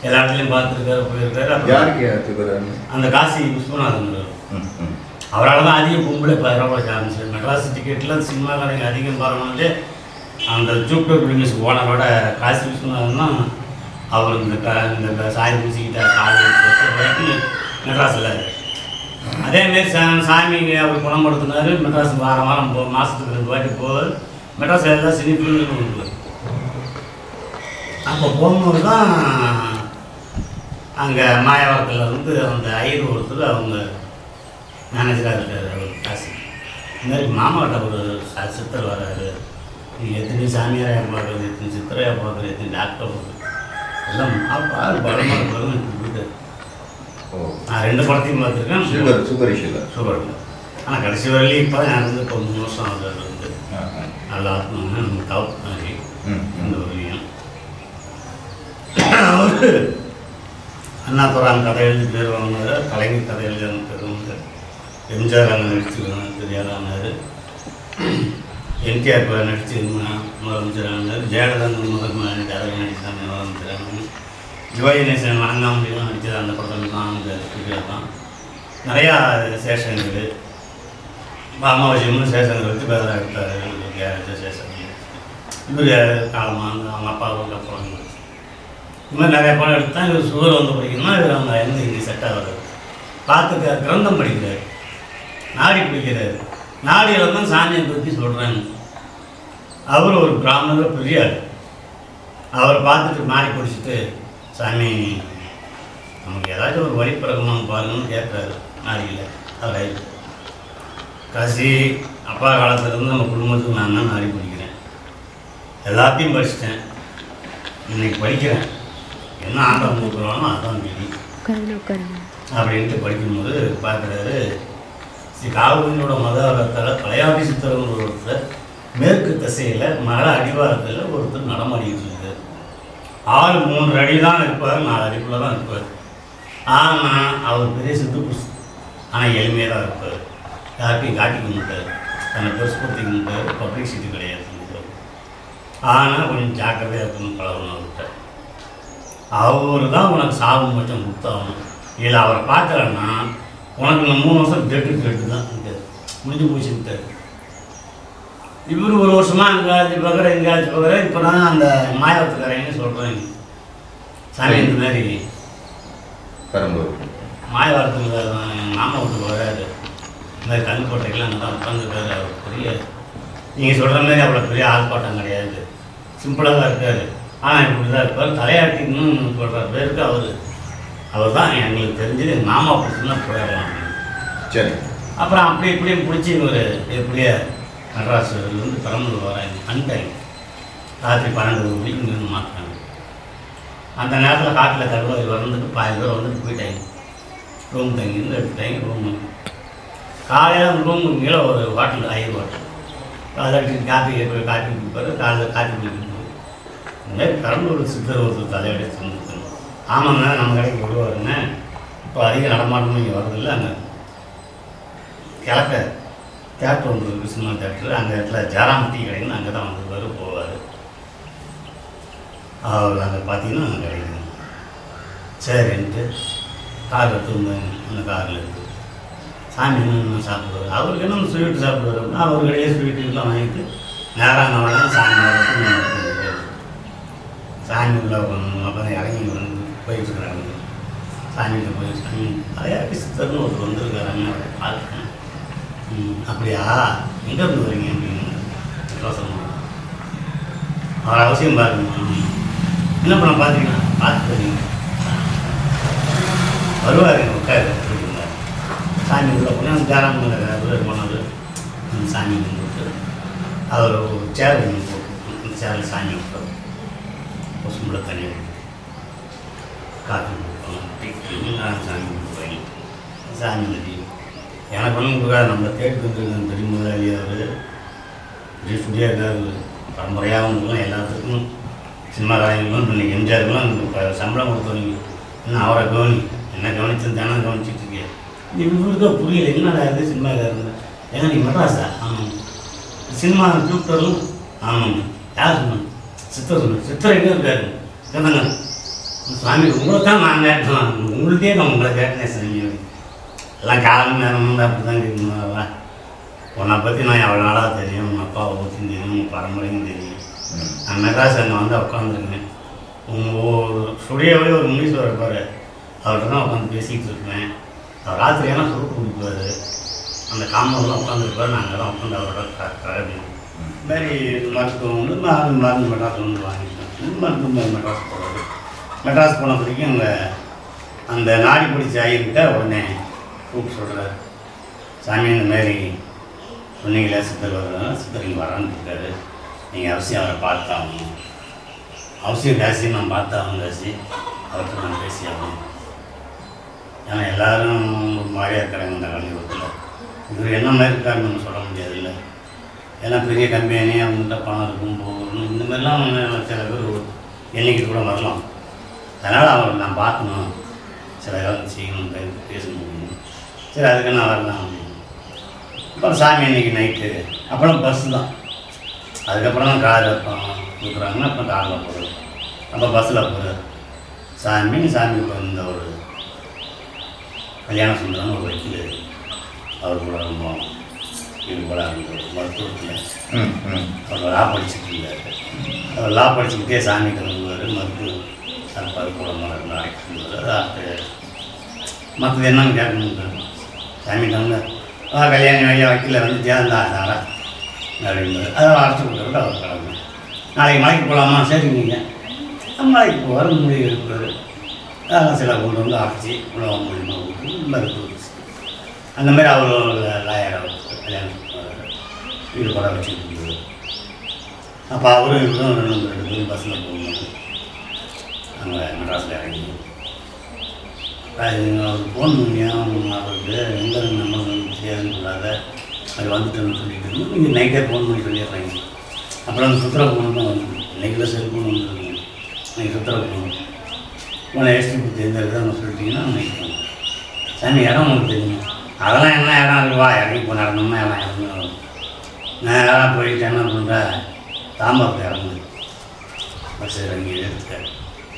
எல்லா இடத்துலையும் பார்த்துருக்காரு, போயிருக்காரு. அந்த காசி விஸ்வநாதன் அவரால் தான் அதிகம் கும்பலே பரவாயில்ல ஆரம்பிச்சு. மெட்ராஸ் டிக்கெட்டில் சினிமா கடைக்கு அதிகம் பரவாயில்ல. அந்த ஜூப்டர் பிலிம்ஸ் ஓனரோட காசி விஸ்வநாதன் தான் அவர் இந்த க இந்த சாரி பூசிக்கிட்ட காலி மெட்ராஸில். அதேமாரி சா சாமிக்கு அவர் பணம் கொடுத்துனாரு. மெட்ராஸ் வாரம் வாரம் போ மாதத்துக்கு ரெண்டு வாட்டி போகுது. மெட்ராஸ் எல்லாம் சினி பிலிம்ஸ் கொடுக்குறாரு. அப்போ போகும்போது தான் அங்கே மாயவரத்தில் வந்து அந்த ஐயர் ஒருத்தர் அவங்க மேனேஜராக இருக்கார் காசு. இந்த மாதிரி மாமாட்ட ஒரு சித்தர் வர்றாரு. நீங்கள் எத்தனை சாமியாராக பார்க்குறது, எத்தனை சித்தரையாக பார்க்குறது, எத்தனை டாக்டர் பார்க்குறது, எல்லாம் ஆள் பலமாக இருக்கிறது எனக்கு. நான் ரெண்டு படத்தையும் பார்த்துருக்கேன். சுகர் சுகர் இஷ்யூல சுகர் இல்லை. ஆனால் கடைசி வரலையும் இப்போ தான் எனக்கு இப்போ மூணு வருஷம் ஆகுது வந்து நல்லா இருக்கணும்னா நம்ம தவறு மாதிரி இந்த ஒரு விஷயம். அவர் அண்ணா துறாங்க கதை எழுதி பேர் வாங்கினார். கலைஞர் கதை எழுதி பெருவாங்க. எம்ஜிஆர் அங்கே நடிச்சுருக்காங்க தெரியாத ஆனார். என்டிஆர் இப்போ நடிச்சு முதலமைச்சர் ஆனார். ஜெயலலிதா முதல் கதை நடிச்சாங்க முதலமைச்சர் ஆனாங்க. சிவாஜி நேசன் வணங்காமலாம் நடிச்சது. அந்த படத்தில் தான் அந்த ஸ்பீக்கர் தான் நிறையா சேஷங்கள் அம்மாவசியம்னு சேஷங்கள் வச்சு பேராக எடுத்தார். எங்களுக்கு சேஷன் இவர் காலமாக அவங்க அப்பாவுக்கு அப்புறம் இது மாதிரி நிறையா படம் எடுத்தால் இவர் சுகர் வந்து படிக்கணும்னா இவர் அவங்க இருந்து இங்கே செட் ஆகுது. பார்த்துக்க கிரந்தம் படிக்கிறார், நாடி பிடிக்கிறார். நாடியில் தான் சாமியை பற்றி சொல்கிறாங்க. அவர் ஒரு பிராமணர் பெரியார். அவரை பார்த்துட்டு நாடி பிடிச்சிட்டு சாமி நமக்கு ஏதாச்சும் ஒரு வழி பிறக்கணும் பாருங்கன்னு கேட்குறாரு நாடியில். அவர் காசி அப்பா காலத்துலேருந்து நம்ம குடும்பத்துக்கு நான் தான் நாடி பிடிக்கிறேன், எல்லாத்தையும் படிச்சிட்டேன், இன்றைக்கி படிக்கிறேன், என்ன ஆண்டவன் கொடுக்குறானோ அதான் விதி அப்படின்ட்டு படிக்கும்போது பார்க்குறாரு. ஸ்ரீ காவிரியோட மதத்தில் தலையாட்டி சித்தரங்கிற ஒருத்தர் மேற்கு திசையில் மழ அடிவாரத்தில் ஒருத்தர் நடமாடிக்கிட்டு இருக்கார். ஆள் மூன்று அடி தான் இருப்பார், நாலு அடிக்குள்ளே தான் இருப்பார். ஆனால் அவர் பெரிய சித்து புஷ், ஆனால் எளிமையாக தான் இருப்பார். யாருக்கும் காட்டிக்க மாட்டார், தன்னை பெருசுப்படுத்திக்க மாட்டார், பப்ளிசிட்டி கிடையாது. ஆனால் கொஞ்சம் ஜாக்கிரதையாக இருக்கணும் பழகணும் அவர்கிட்ட. அவர் தான் உனக்கு சாவு மட்டும் கொடுத்தாகணும். இதில் அவரை பார்க்கலன்னா உனக்கு நான் மூணு வருஷம் டெட்டு டெட்டு தான் முடிஞ்சு போச்சுட்டார். இவர் ஒரு வருஷமாக எங்கேயாச்சும் பார்க்குறேன் எங்கேயாச்சும் பார்க்குறேன். இப்போ தான் அந்த மாயவரத்துக்காரன்னு சொல்கிறேன் சாமி இந்த மாதிரி மாயவரத்துக்கார தான் எங்கள் மாமா வீட்டுக்கு வராரு. இந்த மாதிரி கல்கோட்டைக்கெல்லாம் நல்லா உட்காந்துருக்காரு. அவர் பெரிய நீங்கள் சொல்கிற மாதிரி அவ்வளோ பெரிய ஆர்ப்பாட்டம் கிடையாது, சிம்பிளாக தான் இருக்கார். ஆனால் இப்படி தான் இருப்பார். தலையாட்டிக்கணும்னு சொல்கிற பேருக்கு அவர் அவர் தான் எங்களுக்கு தெரிஞ்சது. எங்கள் மாமா பிடிச்சுன்னா போயிடலாம். சரி, அப்புறம் அப்படி இப்படியும் பிடிச்சி இவர் எப்படியே மெட்ராஸ்லேருந்து பெரம்பலூர் வராங்க. அன்டைம் ராத்திரி பன்னெண்டு மணிக்கு இங்கேருந்து மாற்றாங்க. அந்த நேரத்தில் காட்டில் தடுவாரி வந்துட்டு பாதி பேர் வந்துட்டு போயிட்டாங்க. ரூம் தங்கிருந்து எடுத்துட்டாங்க. ரூம் காலையில் ரூமுக்கு கீழே ஒரு ஹோட்டல் ஐயர் ஹோட்டல் காலையில் காப்பி போய் காப்பி குடிப்பார். காலையில் காப்பி குடிக்கணும். இந்தமாதிரி பெரம்பலூர் சித்தர் ஒருத்தர் தலையோட சொந்தம். ஆமாண்ணா நம்ம கடைக்கு விடுவாருங்க, இப்போ அதிகம் நடமாட்டமும் இங்கே வரதில்லை, அங்கே கிளக்க தேட்டர் ஒன்று இருக்குது, சினிமா தேட்டர். அந்த இடத்துல ஜாராம் டீ கடைன்னு அங்கே தான் வந்துருவார், போவார். அவர் அங்கே பார்த்தீங்கன்னா அங்கே கிடைக்குது. சரின்ட்டு கார் எடுத்து அந்த காரில் இருக்குது சாமி இன்னும் சாப்பிடுவார். அவருக்கு இன்னும் ஸ்வீட்டு சாப்பிடுவார் அப்படின்னா அவர் கடையே ஸ்வீட்டு எல்லாம் வாங்கிட்டு நேராக வர சாமி வரது சாமி உள்ள அப்புறம் இறங்கி வந்து போயிட்டுருக்குறாங்க. சாமிகிட்ட போய் சாமி நிறையா சித்தர்னு ஒருத்தர் வந்துருக்காராங்க பார்க்கணும். அப்படியா, எங்கே இருந்து வரீங்க அப்படின்னு யோசனை. அவர் அவசியம் பாருங்க, என்ன பண்ண பார்த்துக்கலாம், பார்த்து வரீங்க வருவார் உட்காரு அப்படின்னாரு. சாமி உள்ள போனால் ஜாராம் அவர் போனவர் சாமி போட்டு அவர் ஒரு சேர் ஒன்று போட்டு அந்த சேரில் சாமி விட்டார். கொசும்புல தனியாக காற்று கொடுப்பாங்க, டீ கொடுப்பாங்க, சாமி கொடுப்பாங்க. சாமி கட்டி எனக்கு ஒன்றும் கொடுக்காது. நம்ம தேட்டு வந்துருக்காங்க பெரிய முதலாளியார் ஜெய்சுடியாக இருக்காரு. பரம்பரையாகவும் இருக்கலாம் எல்லாத்துக்கும் சினிமாக்காரங்களும். இன்றைக்கி எம்ஜிஆருக்குலாம் சம்பளம் கொடுத்தவங்க இன்னும் அவரை கவனி, என்ன கவனிச்சு தானே கவனிச்சிட்டு இருக்கேன். நீ இவங்களுக்கோ புரியல, என்னடா இது சினிமாக்காரங்க ஏன்னா நீ மெட்ராஸா? ஆமாம். சினிமா டியூப்டரும்? ஆமாங்க. யார் சொன்னாங்க? சித்தர் சொன்னார். சித்தர் எங்கே இருக்காரு? சொன்னாங்க சுவாமி உங்களை தான் நான் கேட்டேன், உங்களுக்கே நான் உங்களை கேட்டேன் சாமி. எல்லாம் காலம் நேரமும் அப்படி தான் கேட்கணும்ல. உன்னை பற்றி நான் எவ்வளோ நாளாக தெரியும், உங்கள் அப்பாவை பற்றியும் தெரியும், உங்கள் பரம்பரையும் தெரியும். நான் மெட்ராஸ் அங்கே வந்து உட்காந்துருக்கேன். உங்கள் ஸ்டுடியோவே ஒரு இங்கிலீஷில் இருப்பார், அவர்கிட்ட தான் உட்காந்து பேசிக்கிட்டு இருக்கேன். அவர் ராத்திரியெல்லாம் சுருக்கு பிடிப்பார், அந்த காம்பவுண்டில் உட்காந்துருப்பார். நான் அங்கே தான் உட்காந்து அவரோட கலப்பேன். இதுமாதிரி மருத்துவம் வந்து நான் மருந்து மெட்ராஸ் வந்து வாங்கிட்டேன். மருந்து மெட்ராஸ் போகிறது. மெட்ராஸ் போன வரைக்கும் அங்கே அந்த நாடி பிடிச்ச ஆகிருக்கிட்ட உடனே கூப்பிட்டு சொல்கிறார், சாமி இந்த மாதிரி சொன்னீங்களே சித்தர் வர்றதுனால சித்தருக்கு வரான்னு இருக்காரு, நீங்கள் அவசியம் அவரை பார்த்தாகணும். அவசியம் காசி நான் பார்த்தாகணும், காசி அவர்கிட்ட நான் பேசி ஆகணும். ஏன்னா எல்லோரும் ஒரு மாதிரியாக இருக்கிறாங்க இந்த காலத்தில். இவர் என்ன மாதிரி இருக்காருன்னு நம்ம சொல்ல முடியாது இல்லை. ஏன்னா பெரிய கம்பெனி அவங்கள்ட்ட பணம் இருக்கும் போகணும். இந்த மாதிரிலாம் சில பேர் எண்ணிக்கை கூட வரலாம். அதனால் அவரை நான் பார்க்கணும், சில காலம் செய்யணும், பேச முடியும். சரி அதுக்கு நான் வரலாம் அப்படின்னு. அப்புறம் சாமி அன்றைக்கி நைட்டு அப்புறம் பஸ்ஸு தான். அதுக்கப்புறம் தான் காரில் இருப்பான் கொடுக்குறாங்கன்னா அப்புறம் காரில் போகிறது, அப்போ பஸ்ஸில் போகிறார். சாமி சாமி இந்த ஒரு கல்யாணம் சொல்கிறாங்க, ஒரு வக்கீல் அவர் கூட ரொம்ப இது போல இருந்தவர் மருத்துவத்தில். அவர் லா படிச்சுட்டு இருந்தார். அவர் லா படிச்சுக்கிட்டே சாமி கிளம்புவார். மருத்துவ சாப்பாடு கூட இருந்தார் அதான் மற்றது என்னன்னு கேட்கணும். சாமிட்டாங்க ஆ கல்யாணி வழியாக வக்கீலில் வந்து ஜேந்தா தாரா அப்படின்றது அதெல்லாம் அடைச்சி கொடுக்குறது. அவர் கிளம்பு நாளைக்கு மலைக்கு போகலாமா? சரிங்க மலைக்கு போவார். மொழி இருக்கிறது அதெல்லாம் சில கொண்டு வந்து அடைச்சி உலகம் மூலியமாக கொடுத்து மறுத்து அந்த மாதிரி அவர் லாயரை கல்யாணம் வீடு படம் வச்சுட்டு இருந்தது. அப்போ அவரும் இவரும் ரெண்டு ரெண்டு பேரும் பஸ்ஸில் போகணும். அங்கே மெட்ராஸில் இறங்கி அவருக்கு ஃபோன் பண்ணியா அவருக்கு எங்கே நம்ம சேருன்னு சொல்லாத அது வந்துட்டோன்னு சொல்லிட்டு இருந்தோம். நீங்கள் நைட்டே ஃபோன் பண்ணி சொல்லிடுறாங்க. அப்புறம் அந்த சுத்தரை ஃபோன் தான் வந்துடும். இன்றைக்குள்ள செல்ஃபோன் வந்துருக்கீங்க, நீங்கள் சுத்தரை போகணும். உங்களை எஸ்டி தெரிஞ்சிருக்கா நம்ம சொல்லிட்டீங்கன்னா நைட்டு சாமி இடம் உங்களுக்கு தெரியும். அதெல்லாம் என்ன இடம் இருக்குவா இறங்கி போய் நடந்தோம்னா எல்லாம் இறங்கணும். நான் யாராவது போயிட்டு என்ன பண்ணுறா தாம்பரத்தை இறங்குது பஸ் இறங்கி எடுத்துக்காரு.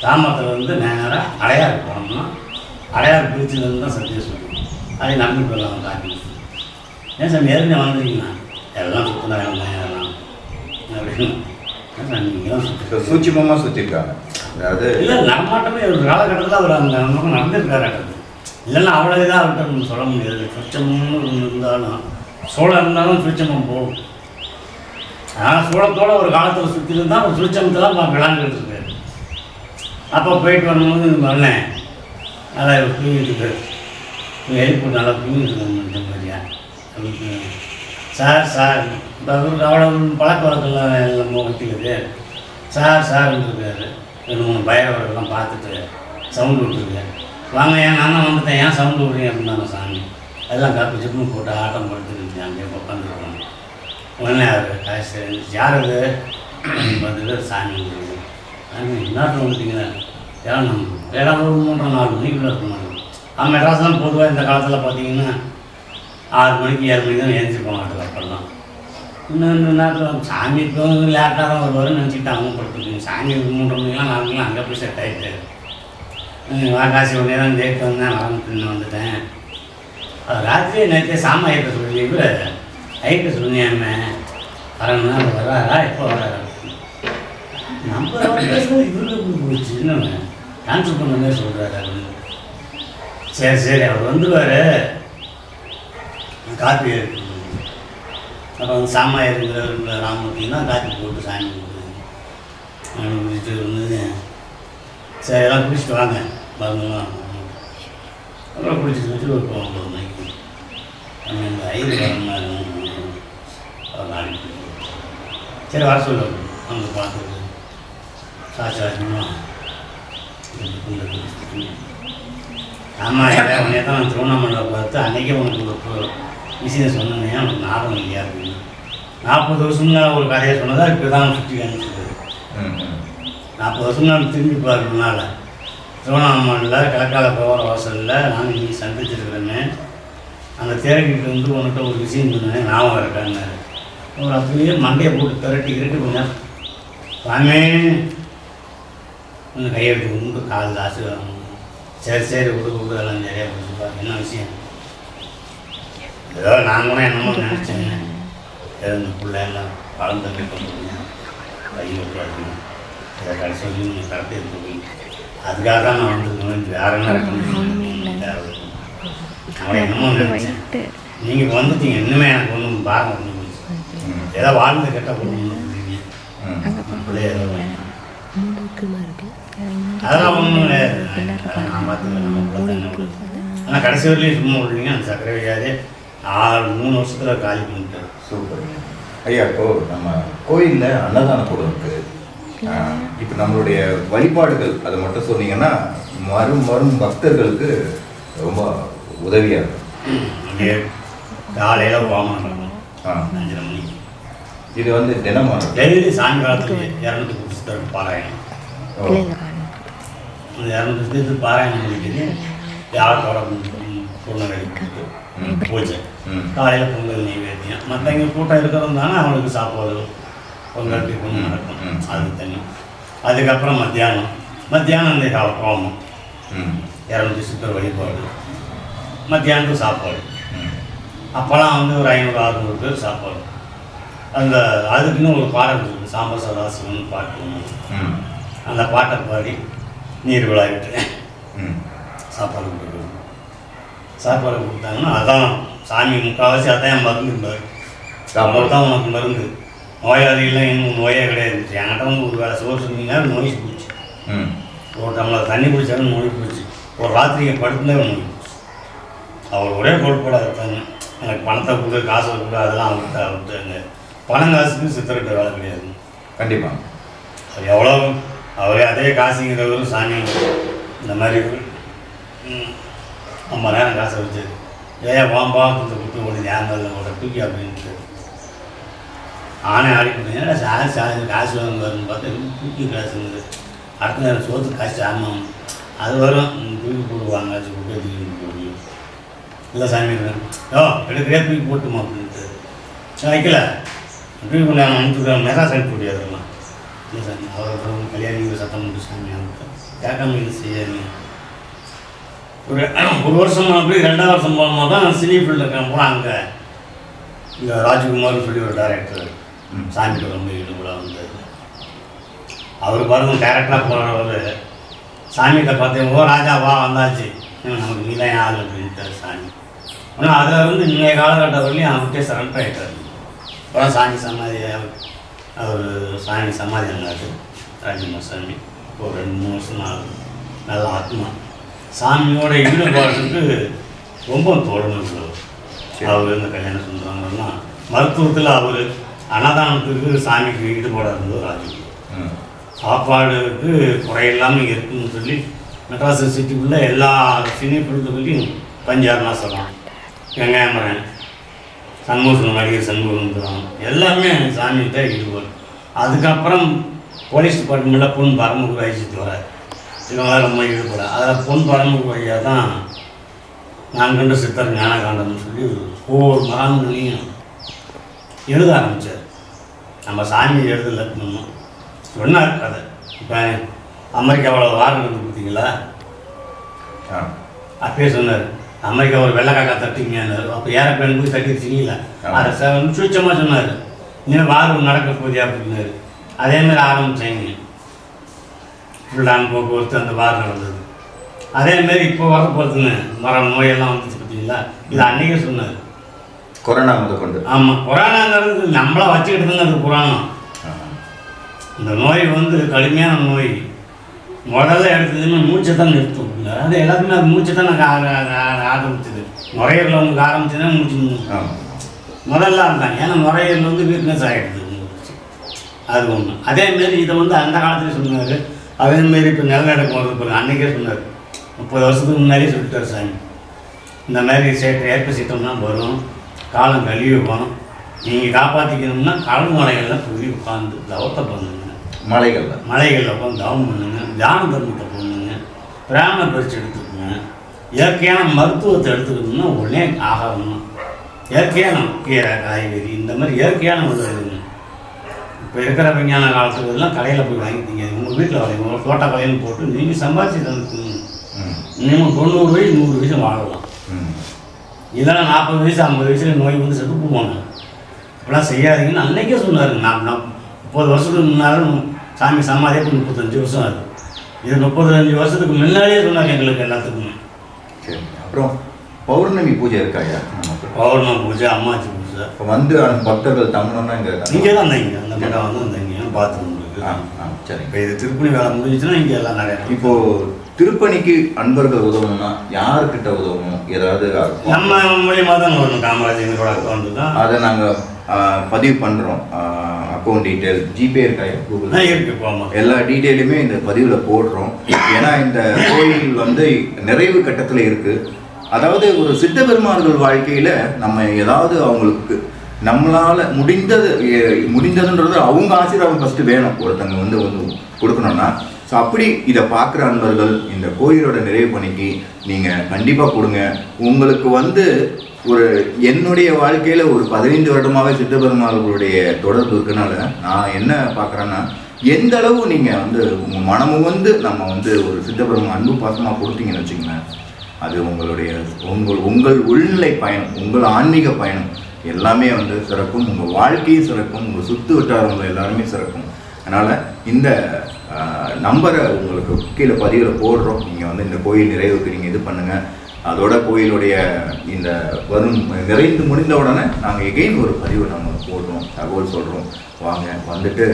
தாம்பரத்தில் வந்து நேராக அடையாறு போனோம்னா அடையாறு பிரிச்சுலேருந்து தான் சத்தியேஸ்வரம். அதை நம்பி போயிடலாம் காப்பி. ஏன் சார் நேரில் வந்துருக்கீங்களா? எல்லாம் சுற்றினாங்க எல்லாம் அப்படின்னு சூட்சமாக சுற்றிருக்காங்க. அதாவது இல்லை நம்மட்டமே ஒரு காலகட்டத்தில் அவர் அந்த நமக்கு நடந்துருக்காரு. இல்லைன்னா அவ்வளோ இதாக அவர்கிட்ட நம்ம சொல்ல முடியாது. சூட்சமும் இருந்தாலும் சூழம் இருந்தாலும் சூட்சமும் போகும். அதனால் சூழத்தோடு ஒரு காலத்தில் சுற்றி இருந்தால் ஒரு சூட்சமத்தை தான் விளாண்டுட்டு இருக்காரு. அப்போ போயிட்டு வரும்போது வரேன் நல்லா தூங்கிட்டு எழுப்பு நல்லா தூங்கிட்டு இருக்க மாதிரியா அப்படின்னு சார் சார் அவ்வளோ பழக்க வழக்கெல்லாம் நம்ம கட்டிக்குது சார் சார்ன்னு இருக்காரு. ரெண்டு மூணு பயவர்களெல்லாம் பார்த்துட்டு சவுண்டு விட்டுருக்கேன். வாங்க ஏன் நானும் வந்துட்டேன், ஏன் சவுண்டு விடுறீங்க அப்படின்னாங்க சாமி. அதெல்லாம் காப்பி சிப்புன்னு போட்டு ஆட்டம் படுத்துக்கிட்டு அங்கே உட்காந்துருக்காங்க. உடனே அவர் காசு யார் அது பார்த்துட்டு சாமி கொடுக்குது. சாமி இன்னொருத்தர் வந்துட்டீங்கன்னா ஏழாம் ஏழாம் ஒரு மூன்றரை நாலு மணிக்குள்ளே இருக்க மாட்டோம். ஆனால் மெட்ராஸ்லாம் பொதுவாக இந்த காலத்தில் பார்த்தீங்கன்னா ஆறு மணிக்கு ஏழு மணிக்கு தான் எழுந்திரிச்சு போனாங்க. அப்பெல்லாம் இன்னும் இன்னும் சாமி லேட்டாக தான் ஒரு வரும்னு நினச்சிக்கிட்டு அவங்க படுத்துருக்கோம். சாமி மூன்று மணிக்கெல்லாம் நாலு மணிக்கெல்லாம் அங்கே போய் செட் ஆகிட்டு வாக்காசி உடனே தான் ஜெயிட்டு வந்தேன், வளர்ந்து வந்துட்டேன். அது ராத்திரி நேரத்தை சாமான் ஐட்ட சொல்லி இவர் ஐட்ட சொன்னியாம வரணும்னா அவர் வராதா எப்போ வராது நம்ம பேசும்போது இவருக்கு போச்சு என்னன்னு டான்ஸ் பண்ண மாதிரி சொல்கிறாரு அப்படின்னு. சரி சரி அவர் வந்துடுவார் காப்பி எடுத்து அப்புறம் சாமான் இருக்கிற ராமூர்த்தின்னா காப்பி போட்டு சாமி கொடுக்குறாங்க முடிச்சுட்டு வந்து சரி எல்லாம் குடிச்சிட்டு வாங்க வரணும்லாம். அப்புறம் குடிச்சிட்டு வச்சு ஒரு ஒன்பது மணிக்கு நம்ம இந்த ஐந்து ஒரு நாளைக்கு சரி வர சொல்ல அவங்க பார்த்துட்டு சாட்சி ஆச்சுன்னா ஆமாம் ஏதாவது உடனே தான் நான் திருவண்ணாமலையில் பார்த்து அன்றைக்கே உனக்கு ஒரு விஷயம் சொன்னேன் அவனுக்கு ஞாபகம் இல்லையா அப்படின்னு. நாற்பது வருஷம்னா ஒரு கதையை சொன்னதா இப்போ தான் சுற்றி காமிச்சிருக்காரு. நாற்பது வருஷம் நான் திரும்பி பார்க்கறதுனால திருவண்ணாமலையில் கிழக்கால போகிற வாசலில் நான் இன்றைக்கி சந்திச்சிருக்கிறேன்னு அந்த திரட்டிகிட்டு வந்து உன்கிட்ட ஒரு விஷயம் சொன்னேன் ஞாபகம் இருக்காங்க. ஒரு அப்படியே மண்டையை போட்டு திரட்டி கிரட்டி கொஞ்சம் சாமி கொஞ்சம் கையெழுத்து கொண்டு கால் காசு சரி சரி விடுக்க விடுதெல்லாம் சரியாக போச்சுப்பாரு. என்ன விஷயம் ஏதோ நான் கூட என்னமோ நினச்சேன் ஏதோ இந்த பிள்ளைலாம் வளர்ந்து கேட்கணும் கையில் விடுறாங்க அதை கடைசி வந்து நீங்கள் கரெக்டாக இருக்க அதுக்காக தான் நான் வந்துருக்கணும் வேறு என்ன இருக்கணும் அவனை என்னமோ நினைச்சேன். நீங்கள் இப்போ வந்துட்டீங்க இன்னுமே எனக்கு ஒன்றும் பாரம் ஒன்று போச்சு ஏதோ வாழ்ந்து கெட்ட போகணும்னு பிள்ளைய ஏதோ அதெல்லாம் ஒன்றும் கிடையாது நான் பார்த்துக்கேன் நம்ம பிள்ளை என்ன. ஆனால் கடைசி வரலையும் சும்மா விடுவீங்க அந்த சக்கரை வியாதி ஆறு மூணு வருஷத்தில் காலி பண்ணிட்டார். சூப்பர் ஐயா. இப்போ நம்ம கோயிலில் அன்னதான கூட இருக்குது. இப்போ நம்மளுடைய வழிபாடுகள் அதை மட்டும் சொன்னீங்கன்னா மறும் மறும் பக்தர்களுக்கு ரொம்ப உதவியாக இருக்கும். காலையில் வாமனம் அஞ்சு மணிக்கு இது வந்து தினமான டெய்லி சாயங்காலத்துக்கு இரநூத்தி புத்தகத்துக்கு பாராயணம் இந்த இரநூத்தி புத்தகத்துக்கு பாராயணம் முடிஞ்சது யாரும் பொண்ணு பூஜை காலையில் பொங்கல் நெய்வேத்தியம் மற்றவங்க கூட்டம் இருக்கிறதுனால அவங்களுக்கு சாப்பாடு பொங்கலுக்கு பொண்ணு நடக்கும் அது தண்ணி. அதுக்கப்புறம் மத்தியானம் மத்தியானம் இந்த கோமம் இரநூத்தி சுத்தர் வழிபாடு மத்தியானத்துக்கு சாப்பாடு அப்போலாம் வந்து ஒரு ஐநூறு அறுநூறு பேர் சாப்பாடு அந்த அதுக்குன்னு ஒரு பாடல் இருக்குது சாம்பார் சதாசிவன் பாட்டு அந்த பாட்டை பாடி நீர் விளையாட்டு சாப்பாடு கொடுக்குறது சாப்பாடு கொடுத்தாங்கன்னா அதான் சாமி முக்கால்வாசி அதான் மருந்து இருந்தார் சாப்பாடு தான் உனக்கு மருந்து நோயாளிகள்லாம் இன்னும் நோயே கிடையாது. என்கிட்ட வந்து ஒரு வேலை சோறு சொன்னீங்கன்னா நோய் போச்சு ஒரு டம்ளர் தண்ணி குடிச்சாலும் நோய் போச்சு ஒரு ராத்திரியை படுத்துனா நோய் போச்சு. அவர் ஒரே கோட்பாடாக இருக்காங்க எனக்கு பணத்தை கொடு காசு கொடு அதெல்லாம் அவர்கிட்ட அவர்கிட்ட பணம் காசுக்கு சித்தரிட்ட வேலை கிடையாது. கண்டிப்பாக அது எவ்வளோ அவரே அதே காசுங்கிறவரும் சாமி இந்த மாதிரி ஐம்பது நேரம் காசை வச்சு ஏன் வாம்பா இந்த குட்டி ஓடுது ஏன் ஒரு தூக்கி அப்படின்ட்டு ஆனே ஆடி கொடுத்தீங்கன்னா சார் சார் காசு வரும்னு பார்த்தா தூக்கி காசுங்குது அடுத்த நேரம் சோத்து காசு ஆமாம் அது வரும் தூக்கி போடுவாங்க குப்பை தூக்கி போடுவோம் இல்லை சாமி ஓ எடுக்கிறே தூக்கி போட்டுமா அப்படின்ட்டு வைக்கல தூக்கி கொண்டு அனுப்பிச்சுக்கிறோம் மேசா சாமி போட்டு அதெல்லாம் இல்லை சாமி அவர் கல்யாணி சத்தம் போட்டு சாமி அவருக்கு கேட்காம இது செய்யாதீங்க. ஒரு ஒரு வருஷம் அப்படி ரெண்டாவது வருஷம் போகும்போது தான் சினி ஃபீல்டு இருக்காங்க போனால் அங்கே இங்கே ராஜ்குமார்னு சொல்லி ஒரு டேரக்டர் சாமிக்கு ரொம்ப ஈடுபடாக வந்தார். அவர் பாருங்க டேரக்டராக போகிறவர் சாமிகிட்ட பார்த்தேன் ஓ ராஜா வா வந்தாச்சு நமக்கு நீ தான் யார் அப்படின்ட்டார் சாமி. ஆனால் அதை வந்து இன்றைய காலகட்டம் வரலையும் அவர்கிட்டே சரண்டர் ஆகிட்டார். அப்புறம் சாமி சமாதி அவர் சாமி சமாதி ஆனார் ராஜ்குமார் சாமி ஒரு ரெண்டு மூணு வருஷம் ஆகுது. நல்ல ஆத்மா சாமியோட ஈடுபாடுக்கு ரொம்ப தோழமைகள் அவர் இந்த கல்யாணம் சொல்கிறாங்கன்னா மருத்துவத்தில் அவர் அன்னதானத்துக்கு சாமிக்கு ஈடுபாடாக இருந்தது ராஜு சாப்பாடுக்கு குறையில்லாமல் இருக்குதுன்னு சொல்லி மெட்ராஸ் சிட்டிக்குள்ளே எல்லா சினி பொருட்களையும் பஞ்சார்னா சொல்லலாம் வெங்காயமரன் சண்முகம் நடிகர் சண்முகம் எல்லாமே சாமிகிட்ட ஈடுபாடு. அதுக்கப்புறம் போலீஸ் டிபார்ட்மெண்ட்டில் பொன் பரமக்குடி ஐஜித்து வராது இவங்களாம் ரொம்ப ஈடுபட அதில் பொன் பரமக்குடி ஐயா தான் நான் கண்ட சித்தர் ஞான காண்டம்னு சொல்லி ஒவ்வொரு மகான்களையும் எழுத ஆரம்பித்தார். நம்ம சாமி எழுதலை சொன்னார் கதை. இப்போ அமெரிக்காவில் வாரம் இருந்து பார்த்தீங்களா, அப்பயே சொன்னார் அமெரிக்கா ஒரு வெள்ளைக்காக்கா தட்டிங்கன்னு. அப்போ ஏரோப்ளேன் போய் தட்டிடுச்சிங்களா, அதை சூச்சமாக சொன்னார். இன்னும் வாரம் நடக்க போதியா அப்படின்னாரு. அதேமாதிரி ஆரம்பித்தாங்க ஃபுல்லான் போக்குவரத்து, அந்த வாரம் நடந்தது. அதேமாரி இப்போ வர போகிறதுன்னு மரம் நோயெல்லாம் வந்துச்சு பார்த்தீங்களா. இது அன்றைக்கே சொன்னார் கொரோனா வந்து கொண்டு. ஆமாம், கொரோனாங்கிறது நம்மளா வச்சுக்கிட்டதுங்க அது புராணம். இந்த நோய் வந்து கடுமையான நோய். முதல்ல எடுத்ததுன்னு மூச்சை தான் நிறுத்தும். அது எல்லாத்துக்குமே அது மூச்சை தான் நான் ஆரம்பிச்சது. நுரையீரல் உங்களுக்கு ஆரம்பிச்சதுன்னா மூச்சு முதல்ல இருந்தாங்க. ஏன்னா நுரையீரல் வந்து வீக்னஸ் ஆகிடுது உங்களுக்கு. அது ஒன்று. அதேமாரி இதை வந்து அந்த காலத்துலேயே சொன்னார். அதேமாரி இப்போ நிலநடுக்கம் வருது போல அன்றைக்கே சொன்னார். முப்பது வருஷத்துக்கு முன்னாடியே சொல்லிட்டார் சாமி. இந்த மாதிரி சேட்டை ஏற்ப சீட்டம்லாம் வரும், காலம் கழுவி போகணும். நீங்கள் காப்பாற்றிக்கணும்னா கடல் மலைகளில் புதிய உட்காந்து தவத்தை பண்ணுங்க. மலைகளில் மலைகளில் உட்காந்து தவம் பண்ணுங்க. தியான தர்மத்தை பண்ணுங்க. பிராமண பயிற்சி எடுத்துக்கோங்க. இயற்கையான மருத்துவத்தை எடுத்துக்கணும்னா உடனே ஆகணும். இயற்கையான கீரை காய்கறி இந்த மாதிரி இயற்கையான உணவு. இப்போ இருக்கிற விஞ்ஞான காலத்துல எல்லாம் கடையில் போய் வாங்கிக்கிங்க. உங்கள் வீட்டில் வளையும் உங்கள் தோட்ட வளையன்னு போட்டு நீங்கள் சம்பாதிச்சு தந்துக்கணும். நீங்கள் தொண்ணூறு வயசு நூறு வயசு வாழலாம். இதெல்லாம் நாற்பது வயசு ஐம்பது வயசுல நோய் வந்து செத்து போவாங்க. இப்பெல்லாம் செய்யாதீங்கன்னு அன்றைக்கே சொன்னார். நான் நான் முப்பது வருஷத்துக்கு முன்னாலும் சாமி சமாதியாக இப்போ முப்பத்தஞ்சு வருஷம் ஆகுது. இது முப்பத்தஞ்சு வருஷத்துக்கு முன்னாடியே சொன்னார் எங்களுக்கு எல்லாத்துக்குமே. சரி, அப்புறம் பௌர்ணமி பூஜை இருக்காயா? பௌர்ணமி பூஜை, அம்மாச்சி பூஜை. இப்போ வந்து பக்தர்கள் தமிழன்னா இங்கே இங்கே தான் வந்தாங்க. அந்த இடம் வந்து வந்தாங்க பார்த்து உங்களுக்கு. ஆ ஆ சரி. இப்போ இது திருப்பணி வேலை முடிஞ்சிச்சுன்னா இங்கே எல்லாம் நிறையா. இப்போது திருப்பணிக்கு அன்பர்கள் உதவணும்னா யாருக்கிட்ட உதவணும்? ஏதாவது நம்ம மூலியமாக தான் வரணும். காமராஜங்களோட அக்கௌண்ட் தான் அதை நாங்கள் பதிவு பண்ணுறோம். அக்கௌண்ட் டீட்டெயில் ஜிபே இருக்காங்க, கூகுள் இருக்கு, எல்லா டீட்டெயிலுமே இந்த பதிவில் போடுறோம். ஏன்னா இந்த கோயில் வந்து நிறைவு கட்டத்தில் இருக்குது. அதாவது ஒரு சித்த பெருமார்கள் வாழ்க்கையில் நம்ம ஏதாவது அவங்களுக்கு நம்மளால் முடிந்தது முடிந்ததுன்றது அவங்க ஆசீர்வாதம் ஃபஸ்ட்டு வேணும் ஒருத்தங்க வந்து வந்து கொடுக்கணும்னா. ஸோ அப்படி இதை பார்க்குற அன்பர்கள் இந்த கோயிலோட நிறைவு பணிக்கு நீங்கள் கண்டிப்பாக கொடுங்க. உங்களுக்கு வந்து ஒரு என்னுடைய வாழ்க்கையில் ஒரு பதினைந்து வருடமாகவே சித்தபெருமார்களுடைய தொடர்பு இருக்கனால நான் என்ன பார்க்குறேன்னா, எந்த அளவு நீங்கள் வந்து உங்கள் மனமும் வந்து நம்ம வந்து ஒரு சித்தபெருமான் அன்பு பாசமாக கொடுத்தீங்கன்னு வச்சுக்கோங்களேன், அது உங்களுடைய உங்கள் உங்கள் உள்நிலை பயணம், உங்கள் ஆன்மீக பயணம் எல்லாமே வந்து சிறக்கும். உங்கள் வாழ்க்கையும் சிறக்கும், உங்கள் சுற்று வட்டாரங்கள் எல்லாருமே சிறக்கும். அதனால் இந்த நம்பரை உங்களுக்கு கீழே பதிவில் போடுறோம். நீங்கள் வந்து இந்த கோயில் நிறைவுக்கு நீங்கள் இது பண்ணுங்கள். அதோட கோயிலுடைய இந்த வரும் நிறைந்து முடிந்த உடனே நாங்கள் எகெயின் ஒரு பதிவு நம்ம போடுறோம், தகவல் சொல்கிறோம். வாங்க வந்துட்டு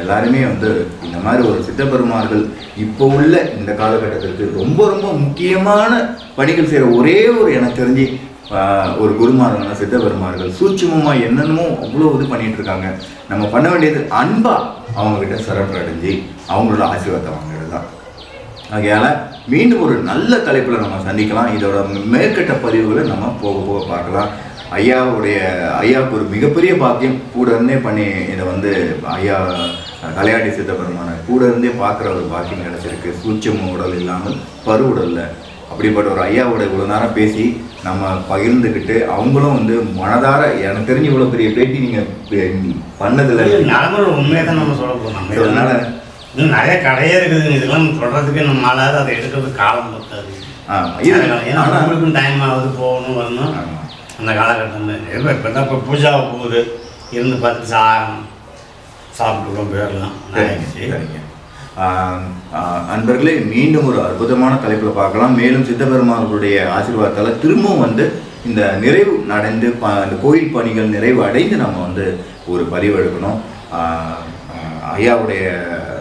எல்லாருமே வந்து இந்த மாதிரி ஒரு சித்தபெருமார்கள் இப்போ உள்ள இந்த காலகட்டத்திற்கு ரொம்ப ரொம்ப முக்கியமான பணிகள் செய்கிற ஒரே ஒரு எனக்கு தெரிஞ்சு ஒரு குருமார்களான சித்தபெருமார்கள் சூட்சுமமாக என்னென்னமோ அவ்வளோ இது பண்ணிகிட்ருக்காங்க. நம்ம பண்ண வேண்டியது அன்பாக அவங்கக்கிட்ட சரண்டர் அடைஞ்சி அவங்களோட ஆசீர்வாதத்தை வாங்கிறது தான். ஆகையால் மீண்டும் ஒரு நல்ல தலைப்பில் நம்ம சந்திக்கலாம். இதோட மேற்கட்ட பதிவுகளை நம்ம போக போக பார்க்கலாம். ஐயாவுடைய ஐயாவுக்கு ஒரு மிகப்பெரிய பாக்கியம் கூட இருந்தே பண்ணி இதை வந்து ஐயா தலையாடி சித்தபெருமான கூட இருந்தே பார்க்குற ஒரு பாக்கியம் கிடச்சிருக்கு. சூட்சும உடல் இல்லாமல் பருவுடலில் அப்படிப்பட்ட ஒரு ஐயாவோட இவ்வளோ நேரம் பேசி நம்ம பகிர்ந்துக்கிட்டு அவங்களும் வந்து மனதார எனக்கு தெரிஞ்சு இவ்வளோ பெரிய பேட்டி நீங்கள் பண்ணதில்லை. உண்மையை தான் நம்ம சொல்ல போகிறோம். இதனால இன்னும் நிறைய கடையே இருக்குது. இதெல்லாம் சொல்கிறதுக்கு நம்மளால் அதை எடுக்கிறது காலம் பத்தாது. ஆ இது ஏன்னா நம்மளுக்கும் டைம் ஆகுது, போகணும் வரணும். அந்த காலகட்டத்தில் இப்போ இப்போ தான் இப்போ பூஜாவை போகுது. இருந்து பார்த்து சா சாப்பிட்டுக்கோம் போயிடலாம். சரிங்க அன்பர்களே, மீண்டும் ஒரு அற்புதமான தலைப்பில் பார்க்கலாம். மேலும் சித்தபெருமார்களுடைய ஆசீர்வாதத்தால் திரும்பவும் வந்து இந்த நிறைவு நடந்து ப இந்த கோயில் பணிகள் நிறைவு அடைந்து நம்ம வந்து ஒரு பதிவு எடுக்கணும். ஐயாவுடைய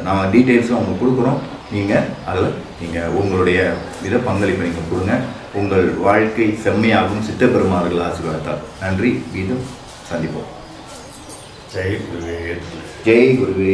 நாம் டீட்டெயில்ஸும் அவங்க கொடுக்குறோம். நீங்கள் அதில் நீங்கள் உங்களுடைய இதை பங்களிப்பை நீங்கள் கொடுங்க. உங்கள் வாழ்க்கை செம்மையாகும் சித்தபெருமார்கள் ஆசீர்வாதத்தால். நன்றி, மீண்டும் சந்திப்போம். ஜெய் குருவே, ஜெய் குருவே.